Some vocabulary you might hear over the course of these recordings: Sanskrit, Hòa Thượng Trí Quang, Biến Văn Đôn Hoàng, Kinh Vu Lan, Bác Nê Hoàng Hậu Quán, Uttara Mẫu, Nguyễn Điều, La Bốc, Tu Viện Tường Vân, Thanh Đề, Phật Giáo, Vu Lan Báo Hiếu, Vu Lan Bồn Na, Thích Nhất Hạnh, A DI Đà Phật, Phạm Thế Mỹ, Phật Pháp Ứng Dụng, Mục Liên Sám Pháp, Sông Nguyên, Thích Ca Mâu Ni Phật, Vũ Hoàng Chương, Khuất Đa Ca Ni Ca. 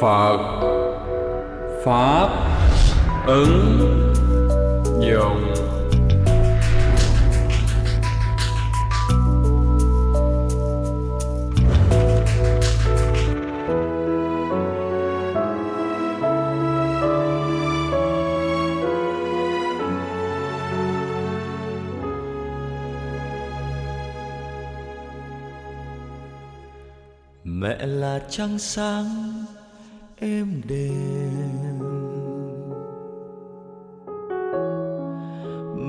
Phật Pháp Ứng Dụng. Mẹ là trăng sáng êm đềm,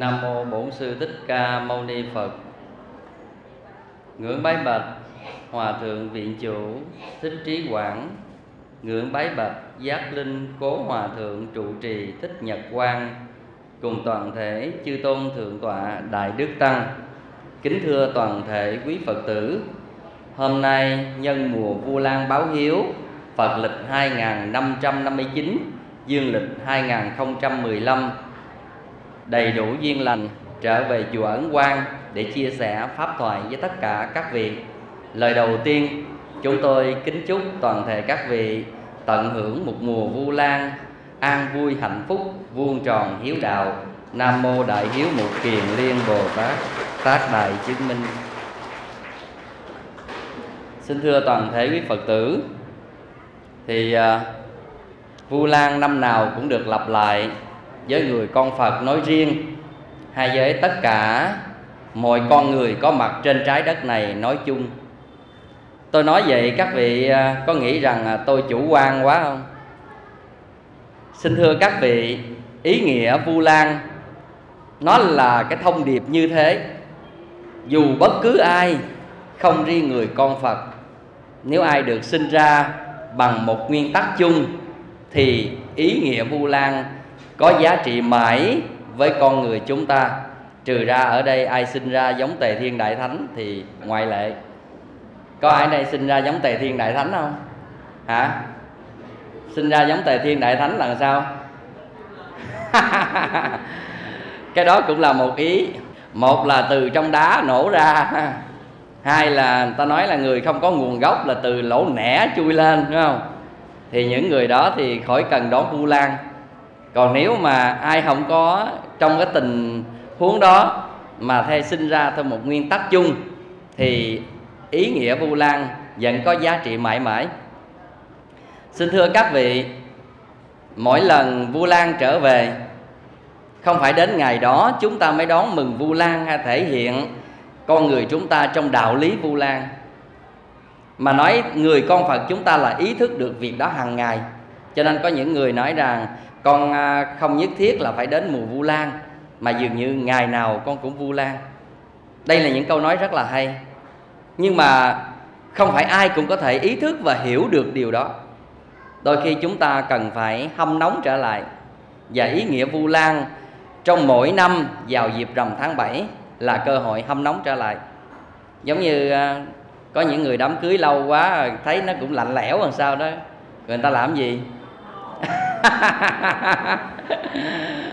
Nam mô Bổn Sư Thích Ca Mâu Ni Phật. Ngưỡng bái bạch Hòa Thượng Viện Chủ Thích Trí Quảng. Ngưỡng bái bạch Giác Linh Cố Hòa Thượng Trụ Trì Thích Nhật Quang cùng toàn thể chư tôn thượng tọa Đại Đức Tăng. Kính thưa toàn thể quý Phật tử, hôm nay nhân mùa Vu Lan Báo Hiếu Phật lịch 2559, dương lịch 2015, đầy đủ duyên lành trở về chùa Ấn Quang để chia sẻ pháp thoại với tất cả các vị. Lời đầu tiên, chúng tôi kính chúc toàn thể các vị tận hưởng một mùa Vu Lan an vui hạnh phúc, vuông tròn hiếu đạo. Nam mô Đại Hiếu Mục Kiền Liên Bồ Tát Tác Đại Chứng Minh. Xin thưa toàn thể quý Phật tử, thì Vu Lan năm nào cũng được lặp lại với người con Phật nói riêng, hay với tất cả mọi con người có mặt trên trái đất này nói chung. Tôi nói vậy các vị có nghĩ rằng tôi chủ quan quá không? Xin thưa các vị, ý nghĩa Vu Lan nó là cái thông điệp như thế. Dù bất cứ ai, không riêng người con Phật, nếu ai được sinh ra bằng một nguyên tắc chung thì ý nghĩa Vu Lan có giá trị mãi với con người chúng ta. Trừ ra ở đây ai sinh ra giống Tề Thiên Đại Thánh thì ngoại lệ. Có ai đây sinh ra giống Tề Thiên Đại Thánh không? Hả? Sinh ra giống Tề Thiên Đại Thánh là sao? Cái đó cũng là một ý. Một là từ trong đá nổ ra, hai là người ta nói là người không có nguồn gốc là từ lỗ nẻ chui lên, đúng không? Thì những người đó thì khỏi cần đón Vu Lan. Còn nếu mà ai không có trong cái tình huống đó mà thay sinh ra theo một nguyên tắc chung thì ý nghĩa Vu Lan vẫn có giá trị mãi mãi. Xin thưa các vị, mỗi lần Vu Lan trở về, không phải đến ngày đó chúng ta mới đón mừng Vu Lan hay thể hiện con người chúng ta trong đạo lý Vu Lan, mà nói người con Phật chúng ta là ý thức được việc đó hàng ngày. Cho nên có những người nói rằng con không nhất thiết là phải đến mùa Vu Lan, mà dường như ngày nào con cũng Vu Lan. Đây là những câu nói rất là hay, nhưng mà không phải ai cũng có thể ý thức và hiểu được điều đó. Đôi khi chúng ta cần phải hâm nóng trở lại. Và ý nghĩa Vu Lan trong mỗi năm vào dịp rằm tháng 7 là cơ hội hâm nóng trở lại. Giống như có những người đám cưới lâu quá thấy nó cũng lạnh lẽo làm sao đó, người ta làm gì?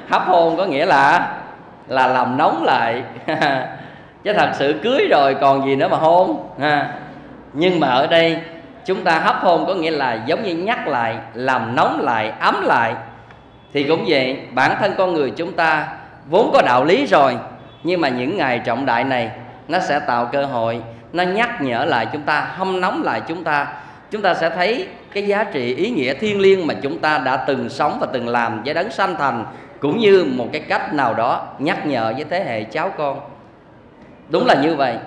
Hấp hôn có nghĩa là làm nóng lại. Chứ thật sự cưới rồi còn gì nữa mà hôn ha. Nhưng mà ở đây chúng ta hấp hôn có nghĩa là giống như nhắc lại, làm nóng lại, ấm lại. Thì cũng vậy, bản thân con người chúng ta vốn có đạo lý rồi, nhưng mà những ngày trọng đại này nó sẽ tạo cơ hội, nó nhắc nhở lại chúng ta, hâm nóng lại chúng ta. Chúng ta sẽ thấy cái giá trị ý nghĩa thiêng liêng mà chúng ta đã từng sống và từng làm với đấng sanh thành, cũng như một cái cách nào đó nhắc nhở với thế hệ cháu con. Đúng là như vậy.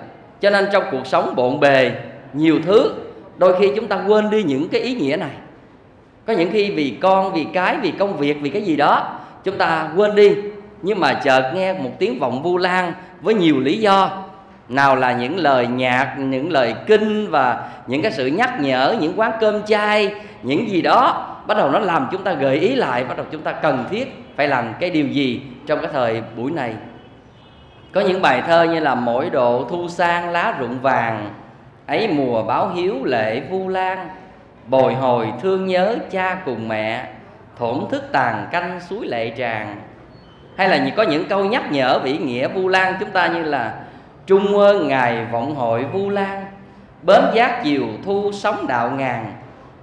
Cho nên trong cuộc sống bộn bề nhiều thứ, đôi khi chúng ta quên đi những cái ý nghĩa này. Có những khi vì con, vì cái, vì công việc, vì cái gì đó chúng ta quên đi. Nhưng mà chợt nghe một tiếng vọng Vu Lan với nhiều lý do, nào là những lời nhạc, những lời kinh và những cái sự nhắc nhở, những quán cơm chay, những gì đó, bắt đầu nó làm chúng ta gợi ý lại, bắt đầu chúng ta cần thiết phải làm cái điều gì trong cái thời buổi này. Có những bài thơ như là mỗi độ thu sang lá rụng vàng, ấy mùa báo hiếu lễ Vu Lan, bồi hồi thương nhớ cha cùng mẹ, thổn thức tàn canh suối lệ tràn. Hay là có những câu nhắc nhở về ý nghĩa Vu Lan chúng ta như là Trung ơn ngài vọng hội Vu Lan, bến giác chiều thu sóng đạo ngàn,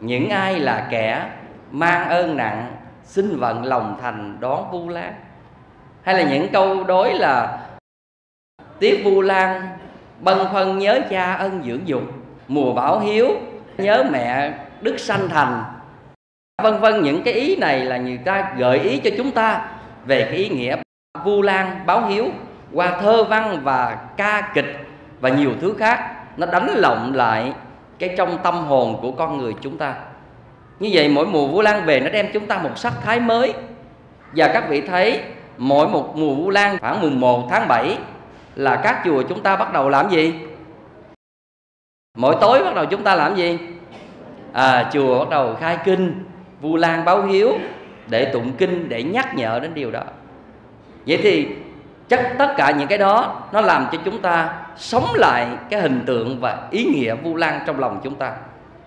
những ai là kẻ mang ơn nặng, xin vận lòng thành đón Vu Lan. Hay là những câu đối là tiếc Vu Lan bâng khuâng nhớ cha ân dưỡng dục, mùa báo hiếu nhớ mẹ đức sanh thành, vân vân. Những cái ý này là người ta gợi ý cho chúng ta về cái ý nghĩa Vu Lan báo hiếu qua thơ văn và ca kịch và nhiều thứ khác. Nó đánh lộng lại cái trong tâm hồn của con người chúng ta. Như vậy mỗi mùa Vu Lan về nó đem chúng ta một sắc thái mới. Và các vị thấy mỗi một mùa Vu Lan khoảng mùng 1 tháng 7 là các chùa chúng ta bắt đầu làm gì? Mỗi tối bắt đầu chúng ta làm gì? Chùa bắt đầu khai kinh Vu Lan báo hiếu để tụng kinh, để nhắc nhở đến điều đó. Vậy thì tất cả những cái đó nó làm cho chúng ta sống lại cái hình tượng và ý nghĩa Vu Lan trong lòng chúng ta.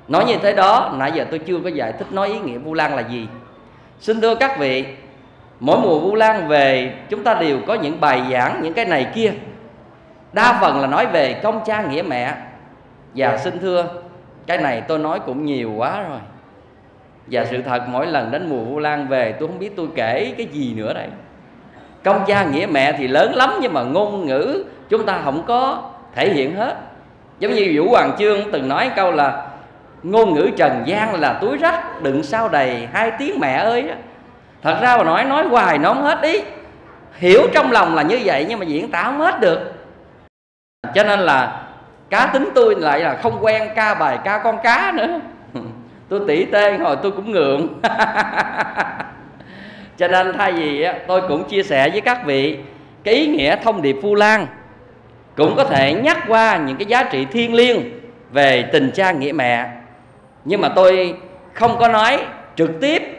Nói như thế đó, nãy giờ tôi chưa có giải thích nói ý nghĩa Vu Lan là gì. Xin thưa các vị, mỗi mùa Vu Lan về chúng ta đều có những bài giảng, những cái này kia, đa phần là nói về công cha nghĩa mẹ. Và xin thưa, cái này tôi nói cũng nhiều quá rồi. Và sự thật mỗi lần đến mùa Vu Lan về tôi không biết tôi kể cái gì nữa đây. Công cha nghĩa mẹ thì lớn lắm, nhưng mà ngôn ngữ chúng ta không có thể hiện hết. Giống như Vũ Hoàng Chương từng nói câu là ngôn ngữ trần gian là túi rách đựng sao đầy hai tiếng mẹ ơi. Thật ra mà nói hoài nó không hết ý. Hiểu trong lòng là như vậy nhưng mà diễn tả không hết được. Cho nên là Cá tính tôi lại là không quen ca bài ca con cá nữa. Tôi tỉ tê hồi tôi cũng ngượng. Cho nên thay vì tôi cũng chia sẻ với các vị cái ý nghĩa thông điệp Vu Lan, cũng có thể nhắc qua những cái giá trị thiêng liêng về tình cha nghĩa mẹ. Nhưng mà tôi không có nói trực tiếp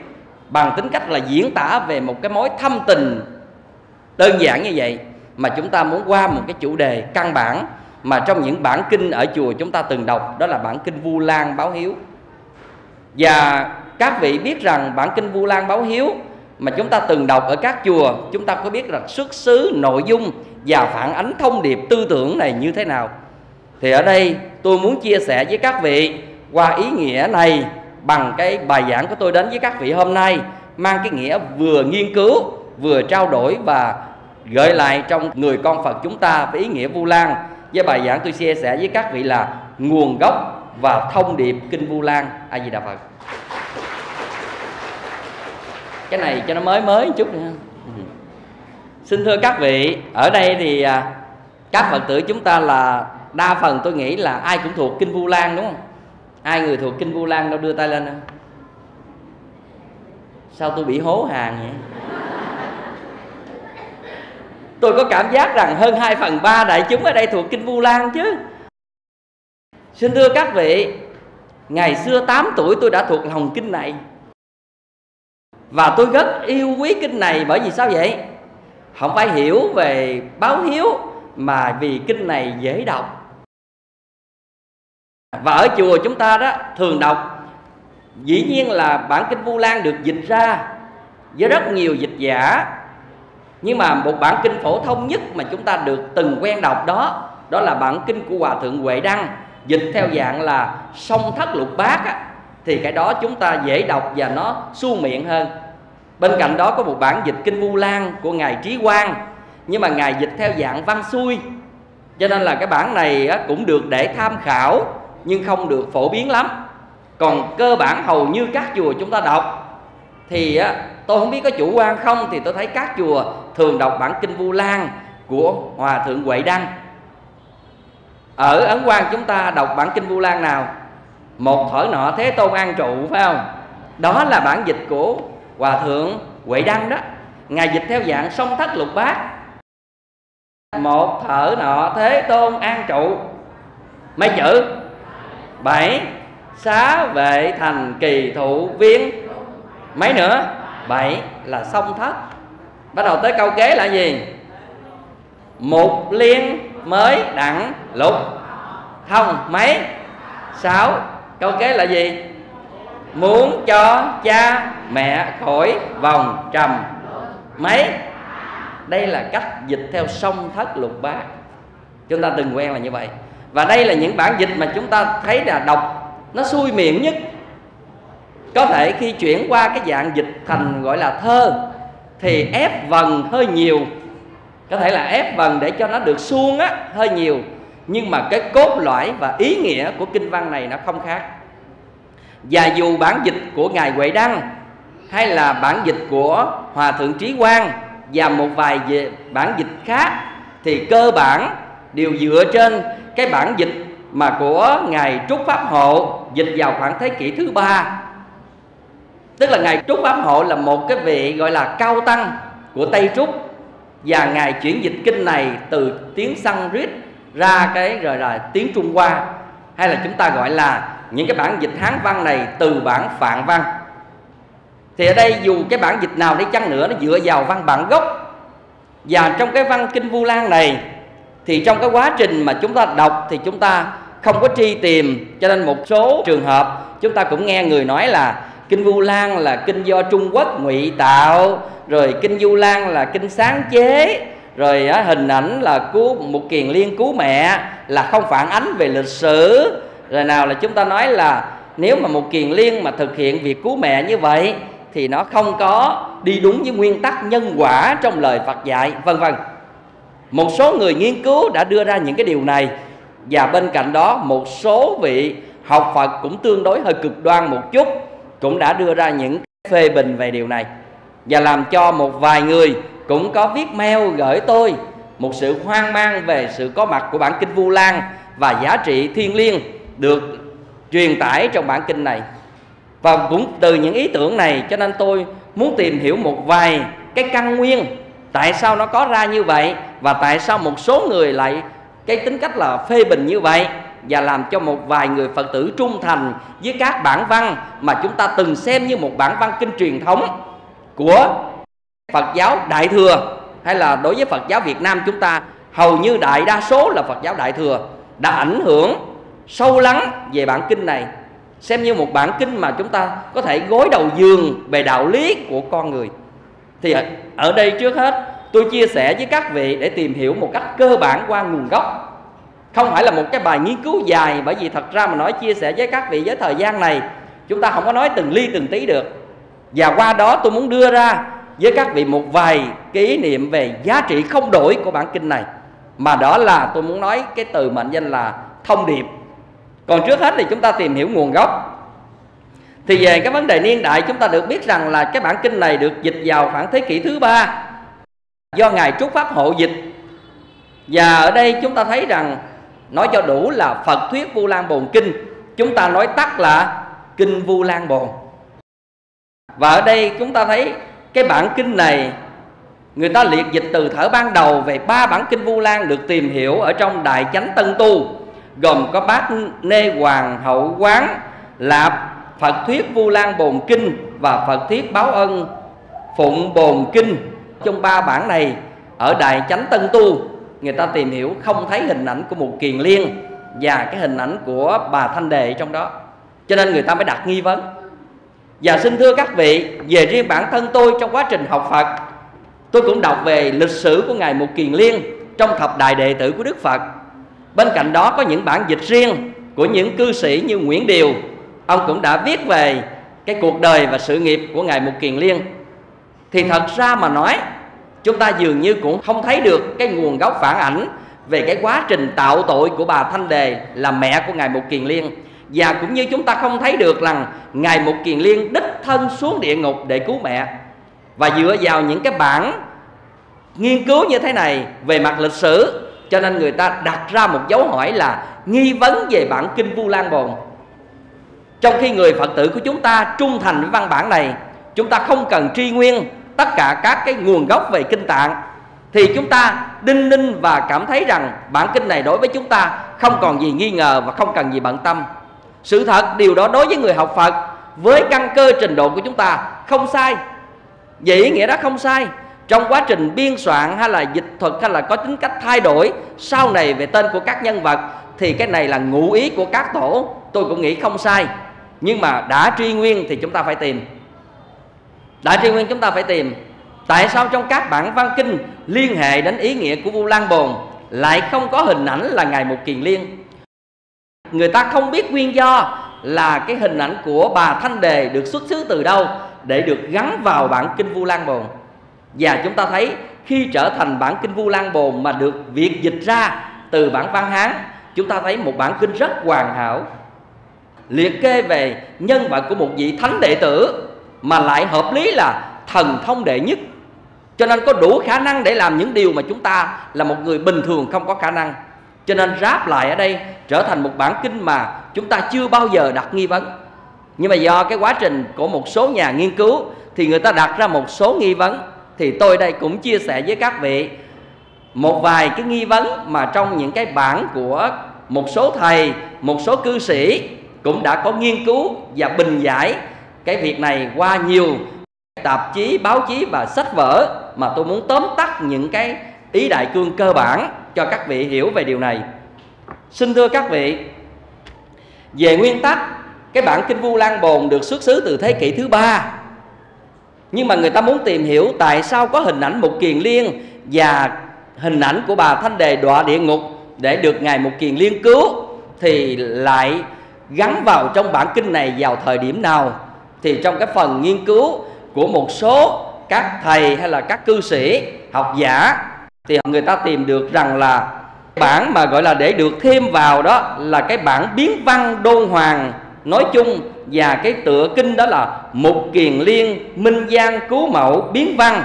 bằng tính cách là diễn tả về một cái mối thâm tình đơn giản như vậy, mà chúng ta muốn qua một cái chủ đề căn bản mà trong những bản kinh ở chùa chúng ta từng đọc, đó là bản kinh Vu Lan Báo Hiếu. Và các vị biết rằng bản kinh Vu Lan Báo Hiếu mà chúng ta từng đọc ở các chùa, chúng ta có biết là xuất xứ, nội dung và phản ánh thông điệp tư tưởng này như thế nào. Thì ở đây tôi muốn chia sẻ với các vị qua ý nghĩa này bằng cái bài giảng của tôi đến với các vị hôm nay, mang cái nghĩa vừa nghiên cứu, vừa trao đổi và gợi lại trong người con Phật chúng ta với ý nghĩa Vu Lan. Với bài giảng tôi chia sẻ với các vị là nguồn gốc và thông điệp kinh Vu Lan. A Di Đà Phật. Cái này cho nó mới một chút nữa. Xin thưa các vị, ở đây thì các Phật tử chúng ta là đa phần tôi nghĩ là ai cũng thuộc kinh Vu Lan, đúng không? Ai người thuộc kinh Vu Lan đâu đưa tay lên không? Sao tôi bị hố hàng vậy? Tôi có cảm giác rằng hơn 2/3 đại chúng ở đây thuộc kinh Vu Lan chứ. Xin thưa các vị, ngày xưa 8 tuổi tôi đã thuộc lòng kinh này. Và tôi rất yêu quý kinh này, bởi vì sao vậy? Không phải hiểu về báo hiếu mà vì kinh này dễ đọc. Và ở chùa chúng ta đó thường đọc. Dĩ nhiên là bản kinh Vu Lan được dịch ra với rất nhiều dịch giả, nhưng mà một bản kinh phổ thông nhất mà chúng ta được từng quen đọc đó, đó là bản kinh của Hòa Thượng Huệ Đăng, dịch theo dạng là Song Thất Lục Bát á, thì cái đó chúng ta dễ đọc và nó suôn miệng hơn. Bên cạnh đó có một bản dịch kinh Vu Lan của Ngài Trí Quang, nhưng mà Ngài dịch theo dạng văn xuôi, cho nên là cái bản này cũng được để tham khảo nhưng không được phổ biến lắm. Còn cơ bản hầu như các chùa chúng ta đọc, thì tôi không biết có chủ quan không, thì tôi thấy các chùa thường đọc bản kinh Vu Lan của Hòa Thượng Huệ Đăng. Ở Ấn Quang chúng ta đọc bản kinh Vu Lan nào? Một thở nọ Thế Tôn an trụ, phải không? Đó là bản dịch của Hòa Thượng Huệ Đăng đó. Ngài dịch theo dạng Song Thất Lục Bát. Một thở nọ Thế Tôn an trụ, mấy chữ? 7. Xá vệ thành kỳ thụ viên, mấy nữa? 7 là Song Thất. Bắt đầu tới câu kế là gì? Một liên mới đẳng lục thông, mấy? 6. Câu kế là gì? Muốn cho cha mẹ khỏi vòng trầm, mấy? Đây là cách dịch theo Song Thất Lục Bát, chúng ta từng quen là như vậy. Và đây là những bản dịch mà chúng ta thấy là đọc nó xuôi miệng nhất. Có thể khi chuyển qua cái dạng dịch thành gọi là thơ thì ép vần hơi nhiều, có thể là ép vần để cho nó được suông á, hơi nhiều. Nhưng mà cái cốt lõi và ý nghĩa của kinh văn này nó không khác. Và dù bản dịch của Ngài Huệ Đăng hay là bản dịch của Hòa Thượng Trí Quang và một vài bản dịch khác, thì cơ bản đều dựa trên cái bản dịch mà của Ngài Trúc Pháp Hộ, dịch vào khoảng thế kỷ thứ 3. Tức là Ngài Trúc Pháp Hộ là một cái vị gọi là cao tăng của Tây Trúc, và Ngài chuyển dịch kinh này từ tiếng Sanskrit ra cái rồi là tiếng Trung Hoa, hay là chúng ta gọi là những cái bản dịch Hán văn này từ bản Phạn văn. Thì ở đây dù cái bản dịch nào đi chăng nữa, nó dựa vào văn bản gốc. Và trong cái văn kinh Vu Lan này, thì trong cái quá trình mà chúng ta đọc thì chúng ta không có truy tìm, cho nên một số trường hợp chúng ta cũng nghe người nói là kinh Vu Lan là kinh do Trung Quốc ngụy tạo, rồi kinh Vu Lan là kinh sáng chế, rồi hình ảnh là Mục Kiền Liên cứu mẹ là không phản ánh về lịch sử. Rồi nào là chúng ta nói là nếu mà Mục Kiền Liên mà thực hiện việc cứu mẹ như vậy thì nó không có đi đúng với nguyên tắc nhân quả trong lời Phật dạy, vân vân. Một số người nghiên cứu đã đưa ra những cái điều này. Và bên cạnh đó một số vị học Phật cũng tương đối hơi cực đoan một chút, cũng đã đưa ra những phê bình về điều này, và làm cho một vài người cũng có viết mail gửi tôi một sự hoang mang về sự có mặt của bản kinh Vu Lan và giá trị thiêng liêng được truyền tải trong bản kinh này. Và cũng từ những ý tưởng này cho nên tôi muốn tìm hiểu một vài cái căn nguyên tại sao nó có ra như vậy, và tại sao một số người lại cái tính cách là phê bình như vậy, và làm cho một vài người Phật tử trung thành với các bản văn mà chúng ta từng xem như một bản văn kinh truyền thống của Phật giáo Đại Thừa, hay là đối với Phật giáo Việt Nam chúng ta hầu như đại đa số là Phật giáo Đại Thừa, đã ảnh hưởng sâu lắng về bản kinh này, xem như một bản kinh mà chúng ta có thể gối đầu giường về đạo lý của con người. Thì ở đây trước hết tôi chia sẻ với các vị để tìm hiểu một cách cơ bản qua nguồn gốc, không phải là một cái bài nghiên cứu dài, bởi vì thật ra mà nói chia sẻ với các vị với thời gian này chúng ta không có nói từng ly từng tí được. Và qua đó tôi muốn đưa ra với các vị một vài kỷ niệm về giá trị không đổi của bản kinh này, mà đó là tôi muốn nói cái từ mệnh danh là thông điệp. Còn trước hết thì chúng ta tìm hiểu nguồn gốc. Thì về cái vấn đề niên đại, chúng ta được biết rằng là cái bản kinh này được dịch vào khoảng thế kỷ thứ 3 do Ngài Trúc Pháp Hộ dịch. Và ở đây chúng ta thấy rằng, nói cho đủ là Phật Thuyết Vu Lan Bồn Kinh, chúng ta nói tắt là Kinh Vu Lan Bồn. Và ở đây chúng ta thấy cái bản kinh này người ta liệt dịch từ thở ban đầu về ba bản kinh Vu Lan được tìm hiểu ở trong Đại Chánh Tân Tu, gồm có Bác Nê Hoàng Hậu Quán, Lạp Phật Thuyết Vu Lan Bồn Kinh và Phật Thuyết Báo Ân Phụng Bồn Kinh. Trong ba bản này ở Đại Chánh Tân Tu, người ta tìm hiểu không thấy hình ảnh của Mục Kiền Liên và cái hình ảnh của bà Thanh Đề trong đó, cho nên người ta mới đặt nghi vấn. Và xin thưa các vị, về riêng bản thân tôi trong quá trình học Phật, tôi cũng đọc về lịch sử của Ngài Mục Kiền Liên trong thập đại đệ tử của Đức Phật. Bên cạnh đó có những bản dịch riêng của những cư sĩ như Nguyễn Điều, ông cũng đã viết về cái cuộc đời và sự nghiệp của Ngài Mục Kiền Liên. Thì thật ra mà nói, chúng ta dường như cũng không thấy được cái nguồn gốc phản ảnh về cái quá trình tạo tội của bà Thanh Đề là mẹ của Ngài Mục Kiền Liên. Và cũng như chúng ta không thấy được rằng Ngài Mục Kiền Liên đích thân xuống địa ngục để cứu mẹ. Và dựa vào những cái bản nghiên cứu như thế này về mặt lịch sử, cho nên người ta đặt ra một dấu hỏi là nghi vấn về bản kinh Vu Lan Bồn. Trong khi người Phật tử của chúng ta trung thành với văn bản này, chúng ta không cần truy nguyên tất cả các cái nguồn gốc về kinh tạng, thì chúng ta đinh ninh và cảm thấy rằng bản kinh này đối với chúng ta không còn gì nghi ngờ và không cần gì bận tâm. Sự thật điều đó đối với người học Phật với căn cơ trình độ của chúng ta không sai. Vậy ý nghĩa đó không sai. Trong quá trình biên soạn hay là dịch thuật hay là có tính cách thay đổi sau này về tên của các nhân vật, thì cái này là ngụ ý của các tổ, tôi cũng nghĩ không sai. Nhưng mà đã truy nguyên thì chúng ta phải tìm. Tại sao trong các bản văn kinh liên hệ đến ý nghĩa của Vu Lan Bồn lại không có hình ảnh là Ngài Mục Kiền Liên? Người ta không biết nguyên do là cái hình ảnh của bà Thanh Đề được xuất xứ từ đâu để được gắn vào bản kinh Vu Lan Bồn. Và chúng ta thấy khi trở thành bản kinh Vu Lan Bồn mà được việt dịch ra từ bản văn Hán, chúng ta thấy một bản kinh rất hoàn hảo, liệt kê về nhân vật của một vị thánh đệ tử mà lại hợp lý là thần thông đệ nhất, cho nên có đủ khả năng để làm những điều mà chúng ta là một người bình thường không có khả năng. Cho nên ráp lại ở đây trở thành một bản kinh mà chúng ta chưa bao giờ đặt nghi vấn. Nhưng mà do cái quá trình của một số nhà nghiên cứu thì người ta đặt ra một số nghi vấn. Thì tôi đây cũng chia sẻ với các vị một vài cái nghi vấn mà trong những cái bản của một số thầy, một số cư sĩ cũng đã có nghiên cứu và bình giải cái việc này qua nhiều tạp chí, báo chí và sách vở. Mà tôi muốn tóm tắt những cái ý đại cương cơ bản cho các vị hiểu về điều này. Xin thưa các vị, về nguyên tắc, cái bản kinh Vu Lan Bồn được xuất xứ từ thế kỷ thứ 3. Nhưng mà người ta muốn tìm hiểu tại sao có hình ảnh Mục Kiền Liên và hình ảnh của bà Thanh Đề đọa địa ngục để được Ngài Mục Kiền Liên cứu, thì lại gắn vào trong bản kinh này vào thời điểm nào. Thì trong cái phần nghiên cứu của một số các thầy hay là các cư sĩ, học giả, thì người ta tìm được rằng là bản mà gọi là để được thêm vào đó là cái bản Biến Văn Đôn Hoàng nói chung, và cái tựa kinh đó là Mục Kiền Liên Minh Giang Cứu Mẫu Biến Văn.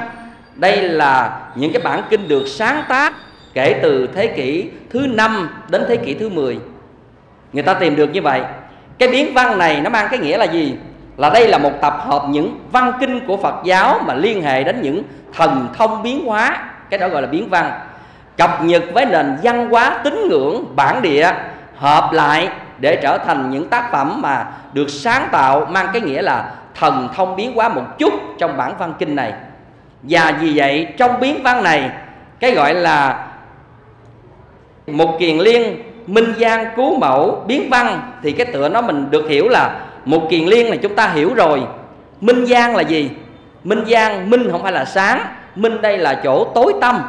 Đây là những cái bản kinh được sáng tác kể từ thế kỷ thứ 5 đến thế kỷ thứ 10. Người ta tìm được như vậy. Cái biến văn này nó mang cái nghĩa là gì? Là đây là một tập hợp những văn kinh của Phật giáo mà liên hệ đến những thần thông biến hóa, cái đó gọi là biến văn, cập nhật với nền văn hóa tín ngưỡng bản địa, hợp lại để trở thành những tác phẩm mà được sáng tạo, mang cái nghĩa là thần thông biến hóa một chút trong bản văn kinh này. Và vì vậy trong biến văn này, cái gọi là Mục Kiền Liên Minh Giang Cứu Mẫu biến văn, thì cái tựa nó mình được hiểu là Mục Kiền Liên là chúng ta hiểu rồi. Minh Giang là gì? Minh Giang, minh không phải là sáng, minh đây là chỗ tối tâm,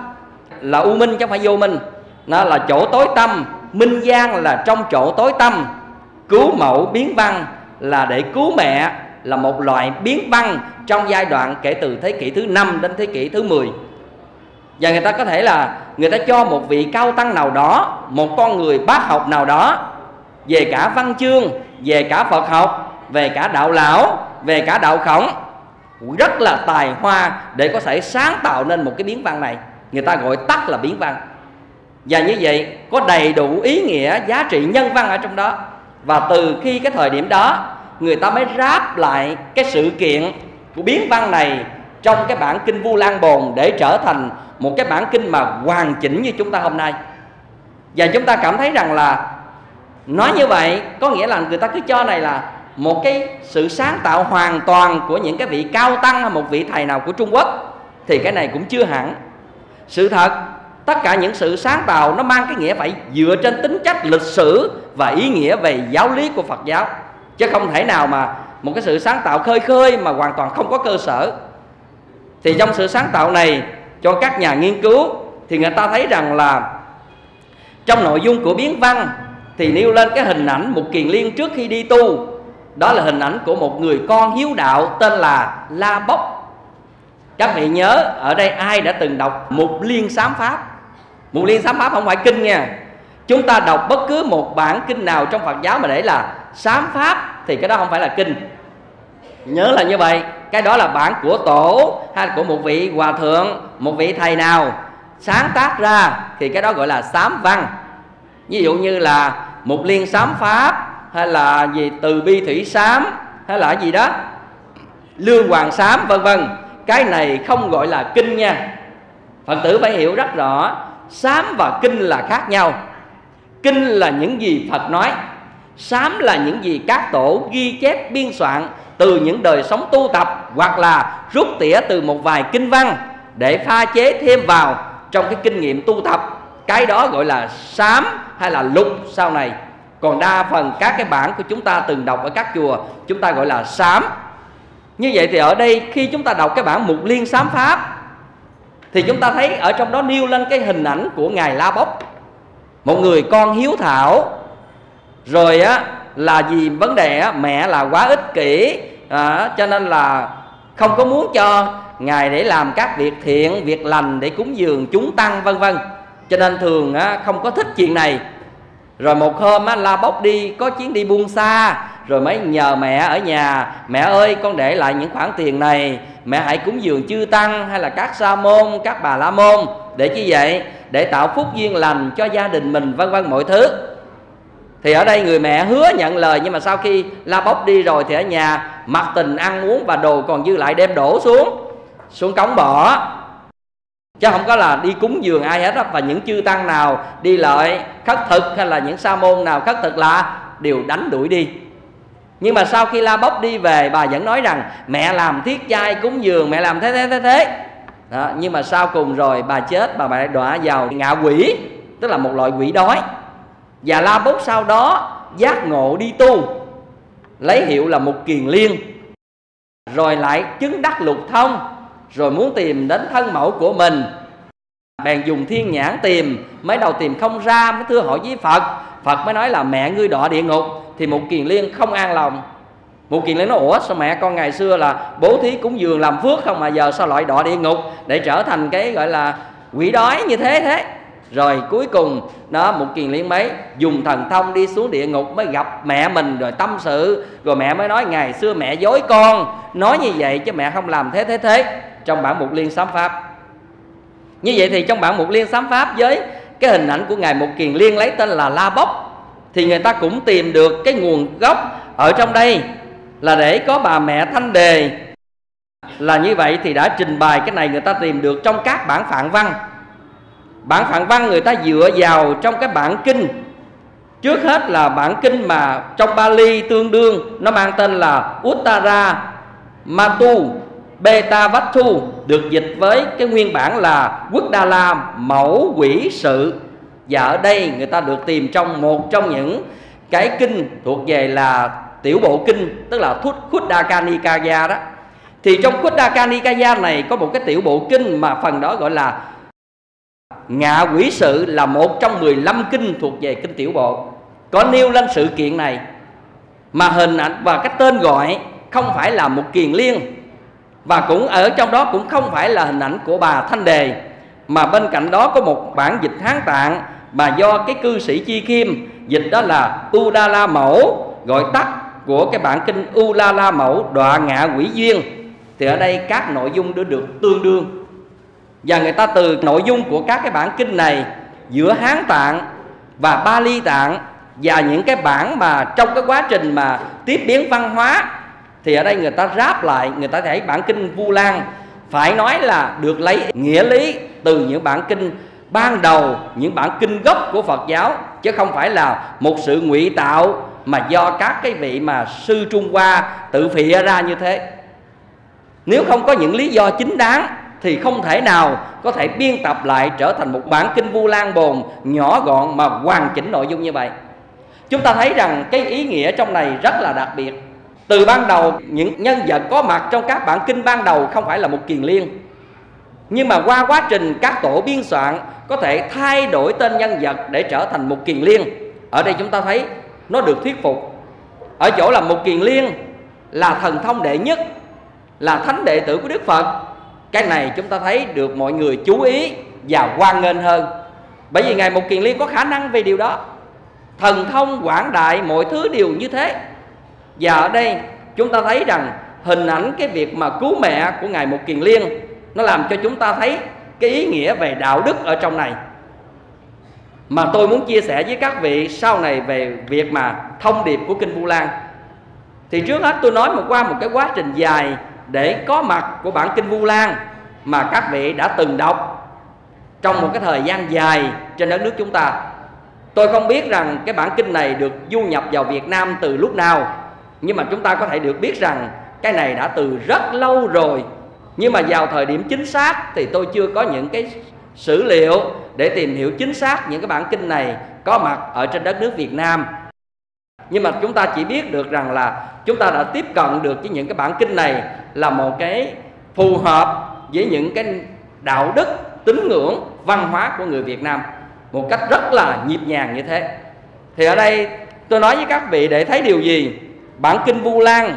là u minh chứ không phải vô minh, nó là chỗ tối tâm. Minh Giang là trong chỗ tối tâm. Cứu Mẫu biến văn là để cứu mẹ, là một loại biến văn trong giai đoạn kể từ thế kỷ thứ 5 đến thế kỷ thứ 10. Và người ta có thể là người ta cho một vị cao tăng nào đó, một con người bác học nào đó, về cả văn chương, về cả Phật học, về cả đạo lão, về cả đạo khổng, rất là tài hoa để có thể sáng tạo nên một cái biến văn này. Người ta gọi tắt là biến văn. Và như vậy có đầy đủ ý nghĩa, giá trị nhân văn ở trong đó. Và từ khi cái thời điểm đó, người ta mới ráp lại cái sự kiện của biến văn này trong cái bản kinh Vu Lan Bồn để trở thành một cái bản kinh mà hoàn chỉnh như chúng ta hôm nay. Và chúng ta cảm thấy rằng là nói như vậy có nghĩa là người ta cứ cho này là một cái sự sáng tạo hoàn toàn của những cái vị cao tăng hay một vị thầy nào của Trung Quốc, thì cái này cũng chưa hẳn. Sự thật, tất cả những sự sáng tạo nó mang cái nghĩa phải dựa trên tính chất lịch sử và ý nghĩa về giáo lý của Phật giáo, chứ không thể nào mà một cái sự sáng tạo khơi khơi mà hoàn toàn không có cơ sở. Thì trong sự sáng tạo này, cho các nhà nghiên cứu thì người ta thấy rằng là trong nội dung của biến văn thì nêu lên cái hình ảnh Mục Kiền Liên trước khi đi tu. Đó là hình ảnh của một người con hiếu đạo tên là La Bốc. Các vị nhớ ở đây ai đã từng đọc Mục Liên Sám Pháp? Mục Liên Sám Pháp không phải kinh nha. Chúng ta đọc bất cứ một bản kinh nào trong Phật giáo mà để là Sám Pháp thì cái đó không phải là kinh. Nhớ là như vậy. Cái đó là bản của tổ hay của một vị hòa thượng, một vị thầy nào sáng tác ra, thì cái đó gọi là sám văn. Ví dụ như là Mục Liên Sám Pháp, hay là gì Từ Bi Thủy Sám, hay là gì đó Lương Hoàng Sám, vân vân. Cái này không gọi là kinh nha. Phật tử phải hiểu rất rõ, sám và kinh là khác nhau. Kinh là những gì Phật nói, sám là những gì các tổ ghi chép biên soạn từ những đời sống tu tập, hoặc là rút tỉa từ một vài kinh văn để pha chế thêm vào trong cái kinh nghiệm tu tập. Cái đó gọi là sám hay là lục sau này. Còn đa phần các cái bản của chúng ta từng đọc ở các chùa, chúng ta gọi là sám. Như vậy thì ở đây khi chúng ta đọc cái bản Mục Liên Sám Pháp thì chúng ta thấy ở trong đó nêu lên cái hình ảnh của Ngài La Bốc, một người con hiếu thảo. Rồi á, là vì vấn đề á, mẹ là quá ích kỷ cho nên là không có muốn cho Ngài để làm các việc thiện, việc lành để cúng dường chúng tăng vân vân, cho nên thường á, không có thích chuyện này. Rồi một hôm á, La Bốc đi có chuyến đi buôn xa, rồi mới nhờ mẹ ở nhà: mẹ ơi, con để lại những khoản tiền này, mẹ hãy cúng dường chư tăng hay là các sa môn, các bà la môn, để chi vậy? Để tạo phúc duyên lành cho gia đình mình vân vân mọi thứ. Thì ở đây người mẹ hứa nhận lời, nhưng mà sau khi La Bốc đi rồi thì ở nhà mặc tình ăn uống và đồ còn dư lại đem đổ xuống cống bỏ, chứ không có là đi cúng dường ai hết á. Và những chư tăng nào đi lại khất thực hay là những sa môn nào khất thực là đều đánh đuổi đi. Nhưng mà sau khi La Bốc đi về, bà vẫn nói rằng mẹ làm thiết trai cúng dường, mẹ làm thế. Đó, nhưng mà sau cùng rồi bà chết, bà lại đọa vào ngạ quỷ, tức là một loại quỷ đói. Và La Bốc sau đó giác ngộ đi tu, lấy hiệu là Mục Kiền Liên, rồi lại chứng đắc lục thông, rồi muốn tìm đến thân mẫu của mình, bèn dùng thiên nhãn tìm. Mới đầu tìm không ra, mới thưa hỏi với Phật. Phật mới nói là mẹ ngươi đọa địa ngục. Thì Mục Kiền Liên không an lòng. Mục Kiền Liên nói: ủa sao mẹ con ngày xưa là bố thí cúng dường làm phước không mà giờ sao lại đọa địa ngục, để trở thành cái gọi là quỷ đói như thế. Rồi cuối cùng đó, Mục Kiền Liên mới dùng thần thông đi xuống địa ngục, mới gặp mẹ mình rồi tâm sự. Rồi mẹ mới nói: ngày xưa mẹ dối con, nói như vậy chứ mẹ không làm thế. Trong bản Mục Liên Sám Pháp. Như vậy thì trong bản Mục Liên Sám Pháp với cái hình ảnh của Ngài Mục Kiền Liên lấy tên là La Bốc, thì người ta cũng tìm được cái nguồn gốc ở trong đây là để có bà mẹ Thanh Đề. Là như vậy thì đã trình bày cái này người ta tìm được trong các bản phạn văn. Bản phạn văn người ta dựa vào trong cái bản kinh. Trước hết là bản kinh mà trong Pali tương đương, nó mang tên là Uttara Matu Bê-ta-vát-thu, được dịch với cái nguyên bản là Khuất Đa La Mẫu Quỷ Sự. Và ở đây người ta được tìm trong một trong những cái kinh thuộc về là tiểu bộ kinh, tức là Khuất Đa Ca Ni Ca đó. Thì trong Khuất Đa Ca Ni Ca này có một cái tiểu bộ kinh mà phần đó gọi là Ngạ Quỷ Sự, là một trong 15 kinh thuộc về kinh tiểu bộ, có nêu lên sự kiện này. Mà hình ảnh và cái tên gọi không phải là Mục Kiền Liên, và cũng ở trong đó cũng không phải là hình ảnh của bà Thanh Đề, mà bên cạnh đó có một bản dịch Hán Tạng mà do cái cư sĩ Chi Kim dịch, đó là Uttara Mẫu, gọi tắt của cái bản kinh Uttara Mẫu Đọa Ngạ Quỷ Duyên. Thì ở đây các nội dung được tương đương. Và người ta từ nội dung của các cái bản kinh này giữa Hán Tạng và Pali Tạng và những cái bản mà trong cái quá trình mà tiếp biến văn hóa, thì ở đây người ta ráp lại, người ta thấy bản kinh Vu Lan phải nói là được lấy nghĩa lý từ những bản kinh ban đầu, những bản kinh gốc của Phật giáo, chứ không phải là một sự ngụy tạo mà do các cái vị mà sư Trung Hoa tự phịa ra như thế. Nếu không có những lý do chính đáng thì không thể nào có thể biên tập lại trở thành một bản kinh Vu Lan Bồn nhỏ gọn mà hoàn chỉnh nội dung như vậy. Chúng ta thấy rằng cái ý nghĩa trong này rất là đặc biệt. Từ ban đầu, những nhân vật có mặt trong các bản kinh ban đầu không phải là Mục Kiền Liên, nhưng mà qua quá trình các tổ biên soạn có thể thay đổi tên nhân vật để trở thành Mục Kiền Liên. Ở đây chúng ta thấy nó được thuyết phục ở chỗ là Mục Kiền Liên là thần thông đệ nhất, là thánh đệ tử của Đức Phật. Cái này chúng ta thấy được mọi người chú ý và hoan nghênh hơn, bởi vì Ngài Mục Kiền Liên có khả năng về điều đó. Thần thông quảng đại, mọi thứ đều như thế. Và ở đây chúng ta thấy rằng hình ảnh cái việc mà cứu mẹ của Ngài Mục Kiền Liên, nó làm cho chúng ta thấy cái ý nghĩa về đạo đức ở trong này. Mà tôi muốn chia sẻ với các vị sau này về việc mà thông điệp của Kinh Vu Lan. Thì trước hết tôi nói qua một cái quá trình dài để có mặt của bản Kinh Vu Lan mà các vị đã từng đọc trong một cái thời gian dài trên đất nước chúng ta. Tôi không biết rằng cái bản kinh này được du nhập vào Việt Nam từ lúc nào, nhưng mà chúng ta có thể được biết rằng cái này đã từ rất lâu rồi. Nhưng mà vào thời điểm chính xác thì tôi chưa có những cái sử liệu để tìm hiểu chính xác những cái bản kinh này có mặt ở trên đất nước Việt Nam. Nhưng mà chúng ta chỉ biết được rằng là chúng ta đã tiếp cận được với những cái bản kinh này là một cái phù hợp với những cái đạo đức, tín ngưỡng, văn hóa của người Việt Nam một cách rất là nhịp nhàng như thế. Thì ở đây tôi nói với các vị để thấy điều gì? Bản kinh Vu Lan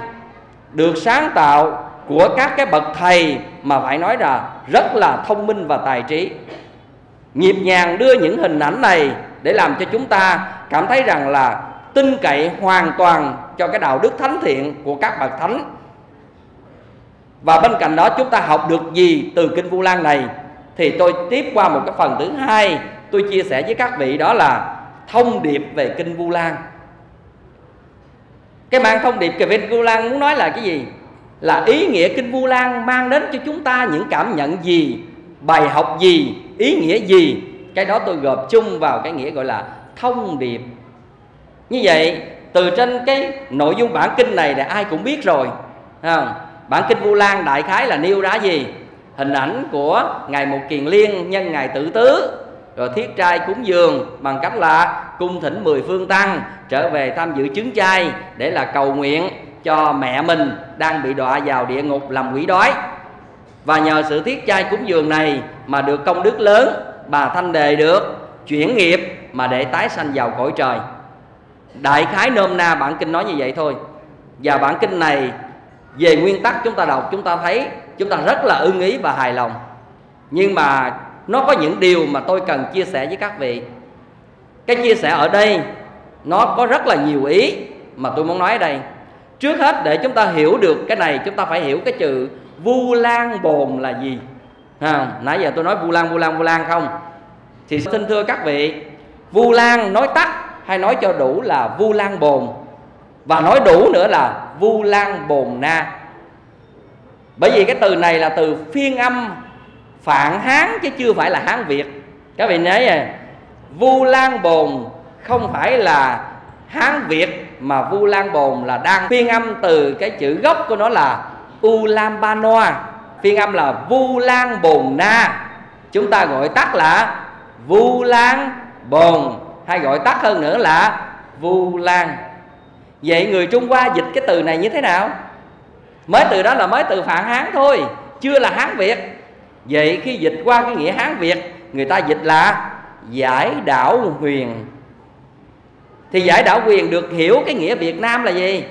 được sáng tạo của các cái bậc thầy mà phải nói là rất là thông minh và tài trí. Nhịp nhàng đưa những hình ảnh này để làm cho chúng ta cảm thấy rằng là tin cậy hoàn toàn cho cái đạo đức thánh thiện của các bậc thánh. Và bên cạnh đó chúng ta học được gì từ kinh Vu Lan này? Thì tôi tiếp qua một cái phần thứ hai tôi chia sẻ với các vị, đó là thông điệp về kinh Vu Lan. Cái mang thông điệp về kinh Vu Lan muốn nói là cái gì? Là ý nghĩa kinh Vu Lan mang đến cho chúng ta những cảm nhận gì, bài học gì, ý nghĩa gì. Cái đó tôi gộp chung vào cái nghĩa gọi là thông điệp. Như vậy từ trên cái nội dung bản kinh này thì ai cũng biết rồi, thấy không? Bản kinh Vu Lan đại khái là nêu ra gì? Hình ảnh của Ngài Mục Kiền Liên nhân Ngài Tự Tứ, rồi thiết trai cúng dường bằng cách là cung thỉnh 10 phương tăng trở về tham dự chứng trai để là cầu nguyện cho mẹ mình đang bị đọa vào địa ngục làm quỷ đói. Và nhờ sự thiết trai cúng dường này mà được công đức lớn, bà Thanh Đề được chuyển nghiệp mà để tái sanh vào cõi trời. Đại khái nôm na bản kinh nói như vậy thôi. Và bản kinh này về nguyên tắc chúng ta đọc, chúng ta thấy chúng ta rất là ưng ý và hài lòng. Nhưng mà nó có những điều mà tôi cần chia sẻ với các vị. Cái chia sẻ ở đây nó có rất là nhiều ý mà tôi muốn nói ở đây. Trước hết để chúng ta hiểu được cái này, chúng ta phải hiểu cái chữ Vu Lan Bồn là gì. Nãy giờ tôi nói Vu Lan, Vu Lan, Vu Lan không? Thì xin thưa các vị, Vu Lan nói tắt hay nói cho đủ là Vu Lan Bồn, và nói đủ nữa là Vu Lan Bồn Na. Bởi vì cái từ này là từ phiên âm Phạn Hán chứ chưa phải là Hán Việt. Các vị nhớ nha, Vu Lan Bồn không phải là Hán Việt, mà Vu Lan Bồn là đang phiên âm từ cái chữ gốc của nó là Ulaanbaatar, phiên âm là Vu Lan Bồn Na. Chúng ta gọi tắt là Vu Lan Bồn, hay gọi tắt hơn nữa là Vu Lan. Vậy người Trung Hoa dịch cái từ này như thế nào? Mới từ đó là mới từ Phạn Hán thôi, chưa là Hán Việt. Vậy khi dịch qua cái nghĩa Hán Việt, người ta dịch là Giải Đảo Huyền. Thì Giải Đảo Huyền được hiểu cái nghĩa Việt Nam là gì?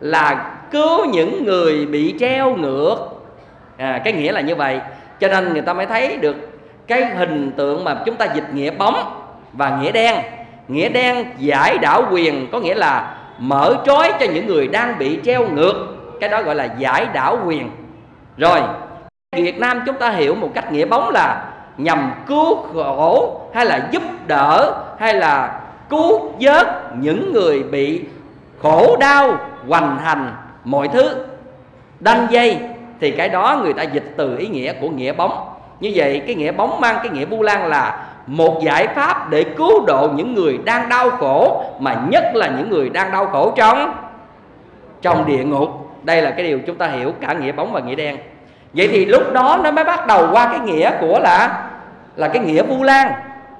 Là cứu những người bị treo ngược, cái nghĩa là như vậy. Cho nên người ta mới thấy được cái hình tượng mà chúng ta dịch nghĩa bóng và nghĩa đen. Nghĩa đen Giải Đảo Huyền có nghĩa là mở trói cho những người đang bị treo ngược, cái đó gọi là Giải Đảo Huyền. Rồi Việt Nam chúng ta hiểu một cách nghĩa bóng là nhằm cứu khổ, hay là giúp đỡ, hay là cứu vớt những người bị khổ đau, hoành hành, mọi thứ đanh dây. Thì cái đó người ta dịch từ ý nghĩa của nghĩa bóng. Như vậy cái nghĩa bóng mang cái nghĩa Vu Lan là một giải pháp để cứu độ những người đang đau khổ, mà nhất là những người đang đau khổ trong địa ngục. Đây là cái điều chúng ta hiểu cả nghĩa bóng và nghĩa đen. Vậy thì lúc đó nó mới bắt đầu qua cái nghĩa của là cái nghĩa Vu Lan.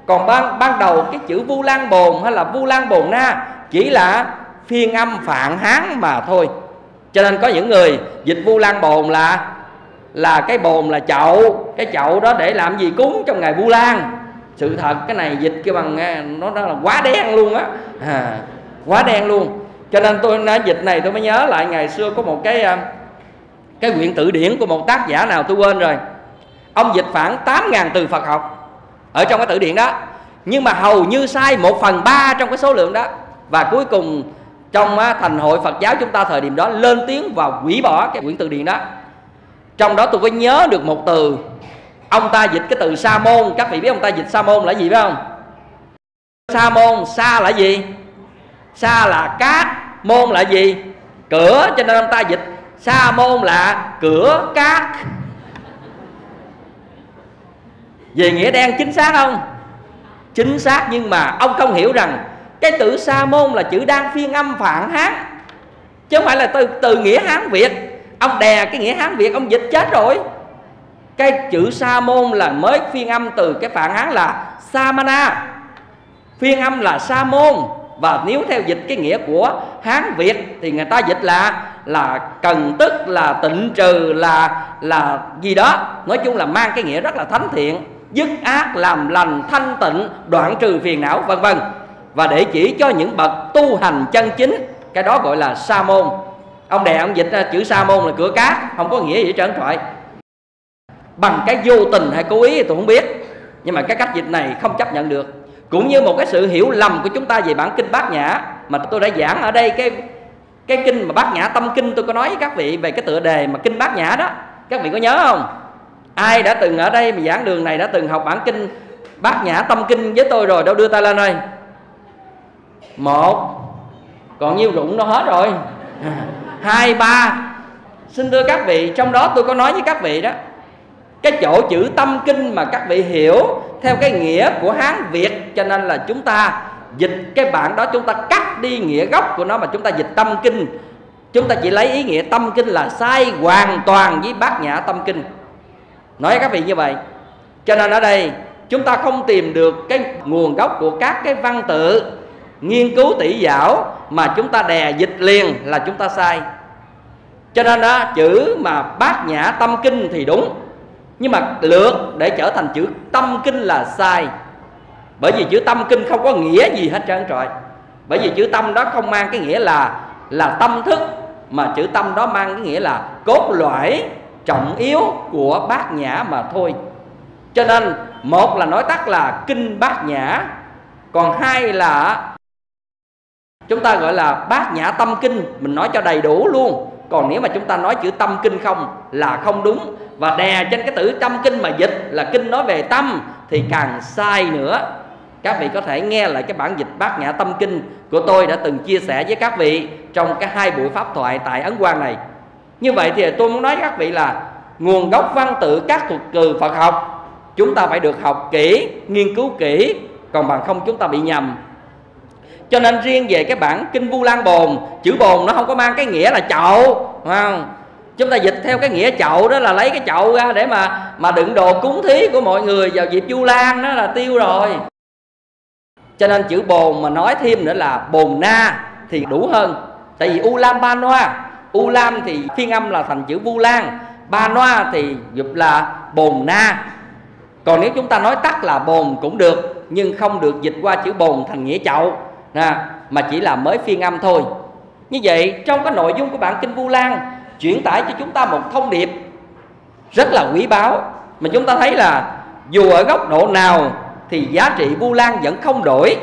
Còn ban đầu cái chữ Vu Lan Bồn hay là Vu Lan Bồn Na chỉ là phiên âm Phạn Hán mà thôi. Cho nên có những người dịch Vu Lan Bồn là cái bồn là chậu, cái chậu đó để làm gì? Cúng trong ngày Vu Lan. Sự thật cái này dịch cái bằng nó là quá đen luôn á, quá đen luôn. Cho nên tôi nói dịch này tôi mới nhớ lại ngày xưa có một cái quyển từ điển của một tác giả nào tôi quên rồi. Ông dịch khoảng 8.000 từ Phật học ở trong cái từ điển đó, nhưng mà hầu như sai 1/3 trong cái số lượng đó. Và cuối cùng trong thành hội Phật giáo chúng ta thời điểm đó lên tiếng và hủy bỏ cái quyển từ điển đó. Trong đó tôi có nhớ được một từ ông ta dịch cái từ sa môn. Các vị biết ông ta dịch sa môn là gì phải không? Sa môn, sa là gì? Sa là cát, môn là gì? Cửa. Cho nên ông ta dịch sa môn là cửa cát. Về nghĩa đen chính xác không? Chính xác, nhưng mà ông không hiểu rằng cái từ sa môn là chữ đang phiên âm Phạn Hán, chứ không phải là từ nghĩa Hán Việt. Ông đè cái nghĩa Hán Việt ông dịch chết rồi. Cái chữ sa môn là mới phiên âm từ cái Phạn Hán là Samana, phiên âm là sa môn. Và nếu theo dịch cái nghĩa của Hán Việt thì người ta dịch là cần tức, là tịnh trừ, là gì đó. Nói chung là mang cái nghĩa rất là thánh thiện, dứt ác, làm lành, thanh tịnh, đoạn trừ phiền não, vân vân. Và để chỉ cho những bậc tu hành chân chính, cái đó gọi là sa môn. Ông đè ông dịch chữ sa môn là cửa cát, không có nghĩa gì trơn trọi. Bằng cái vô tình hay cố ý thì tôi không biết, nhưng mà cái cách dịch này không chấp nhận được. Cũng như một cái sự hiểu lầm của chúng ta về bản kinh Bát Nhã, mà tôi đã giảng ở đây cái kinh mà Bát Nhã Tâm Kinh. Tôi có nói với các vị về cái tựa đề mà kinh Bát Nhã đó, các vị có nhớ không? Ai đã từng ở đây mà giảng đường này đã từng học bản kinh Bát Nhã Tâm Kinh với tôi rồi, đâu đưa tay lên đây. Một, còn nhiêu rụng nó hết rồi. Hai, ba. Xin thưa các vị, trong đó tôi có nói với các vị đó, cái chỗ chữ tâm kinh mà các vị hiểu theo cái nghĩa của Hán Việt, cho nên là chúng ta dịch cái bản đó, chúng ta cắt đi nghĩa gốc của nó mà chúng ta dịch tâm kinh. Chúng ta chỉ lấy ý nghĩa tâm kinh là sai hoàn toàn với Bát Nhã Tâm Kinh. Nói các vị như vậy. Cho nên ở đây chúng ta không tìm được cái nguồn gốc của các cái văn tự, nghiên cứu tỉ dảo mà chúng ta đè dịch liền là chúng ta sai. Cho nên đó, chữ mà Bát Nhã Tâm Kinh thì đúng, nhưng mà lượt để trở thành chữ tâm kinh là sai. Bởi vì chữ tâm kinh không có nghĩa gì hết trơn trọi. Bởi vì chữ tâm đó không mang cái nghĩa là tâm thức, mà chữ tâm đó mang cái nghĩa là cốt lõi trọng yếu của Bát Nhã mà thôi. Cho nên một là nói tắt là kinh Bát Nhã, còn hai là chúng ta gọi là Bát Nhã Tâm Kinh, mình nói cho đầy đủ luôn. Còn nếu mà chúng ta nói chữ tâm kinh không là không đúng, và đè trên cái tử tâm kinh mà dịch là kinh nói về tâm thì càng sai nữa. Các vị có thể nghe lại cái bản dịch Bát Nhã Tâm Kinh của tôi đã từng chia sẻ với các vị trong cái 2 buổi pháp thoại tại Ấn Quang này. Như vậy thì tôi muốn nói các vị là nguồn gốc văn tự các thuật từ Phật học chúng ta phải được học kỹ, nghiên cứu kỹ, còn bằng không chúng ta bị nhầm. Cho nên riêng về cái bản Kinh Vu Lan Bồn, chữ bồn nó không có mang cái nghĩa là chậu, phải không? Chúng ta dịch theo cái nghĩa chậu đó là lấy cái chậu ra để mà đựng đồ cúng thí của mọi người vào dịp Vu Lan, đó là tiêu rồi. Cho nên chữ bồn mà nói thêm nữa là bồn na thì đủ hơn. Tại vì Ulam Ba Noa, Ulam thì phiên âm là thành chữ Vu Lan, Ba Noa thì dịch là bồn na. Còn nếu chúng ta nói tắt là bồn cũng được, nhưng không được dịch qua chữ bồn thành nghĩa chậu, mà chỉ là mới phiên âm thôi. Như vậy trong cái nội dung của bản Kinh Vu Lan chuyển tải cho chúng ta một thông điệp rất là quý báu, mà chúng ta thấy là dù ở góc độ nào thì giá trị Vu Lan vẫn không đổi.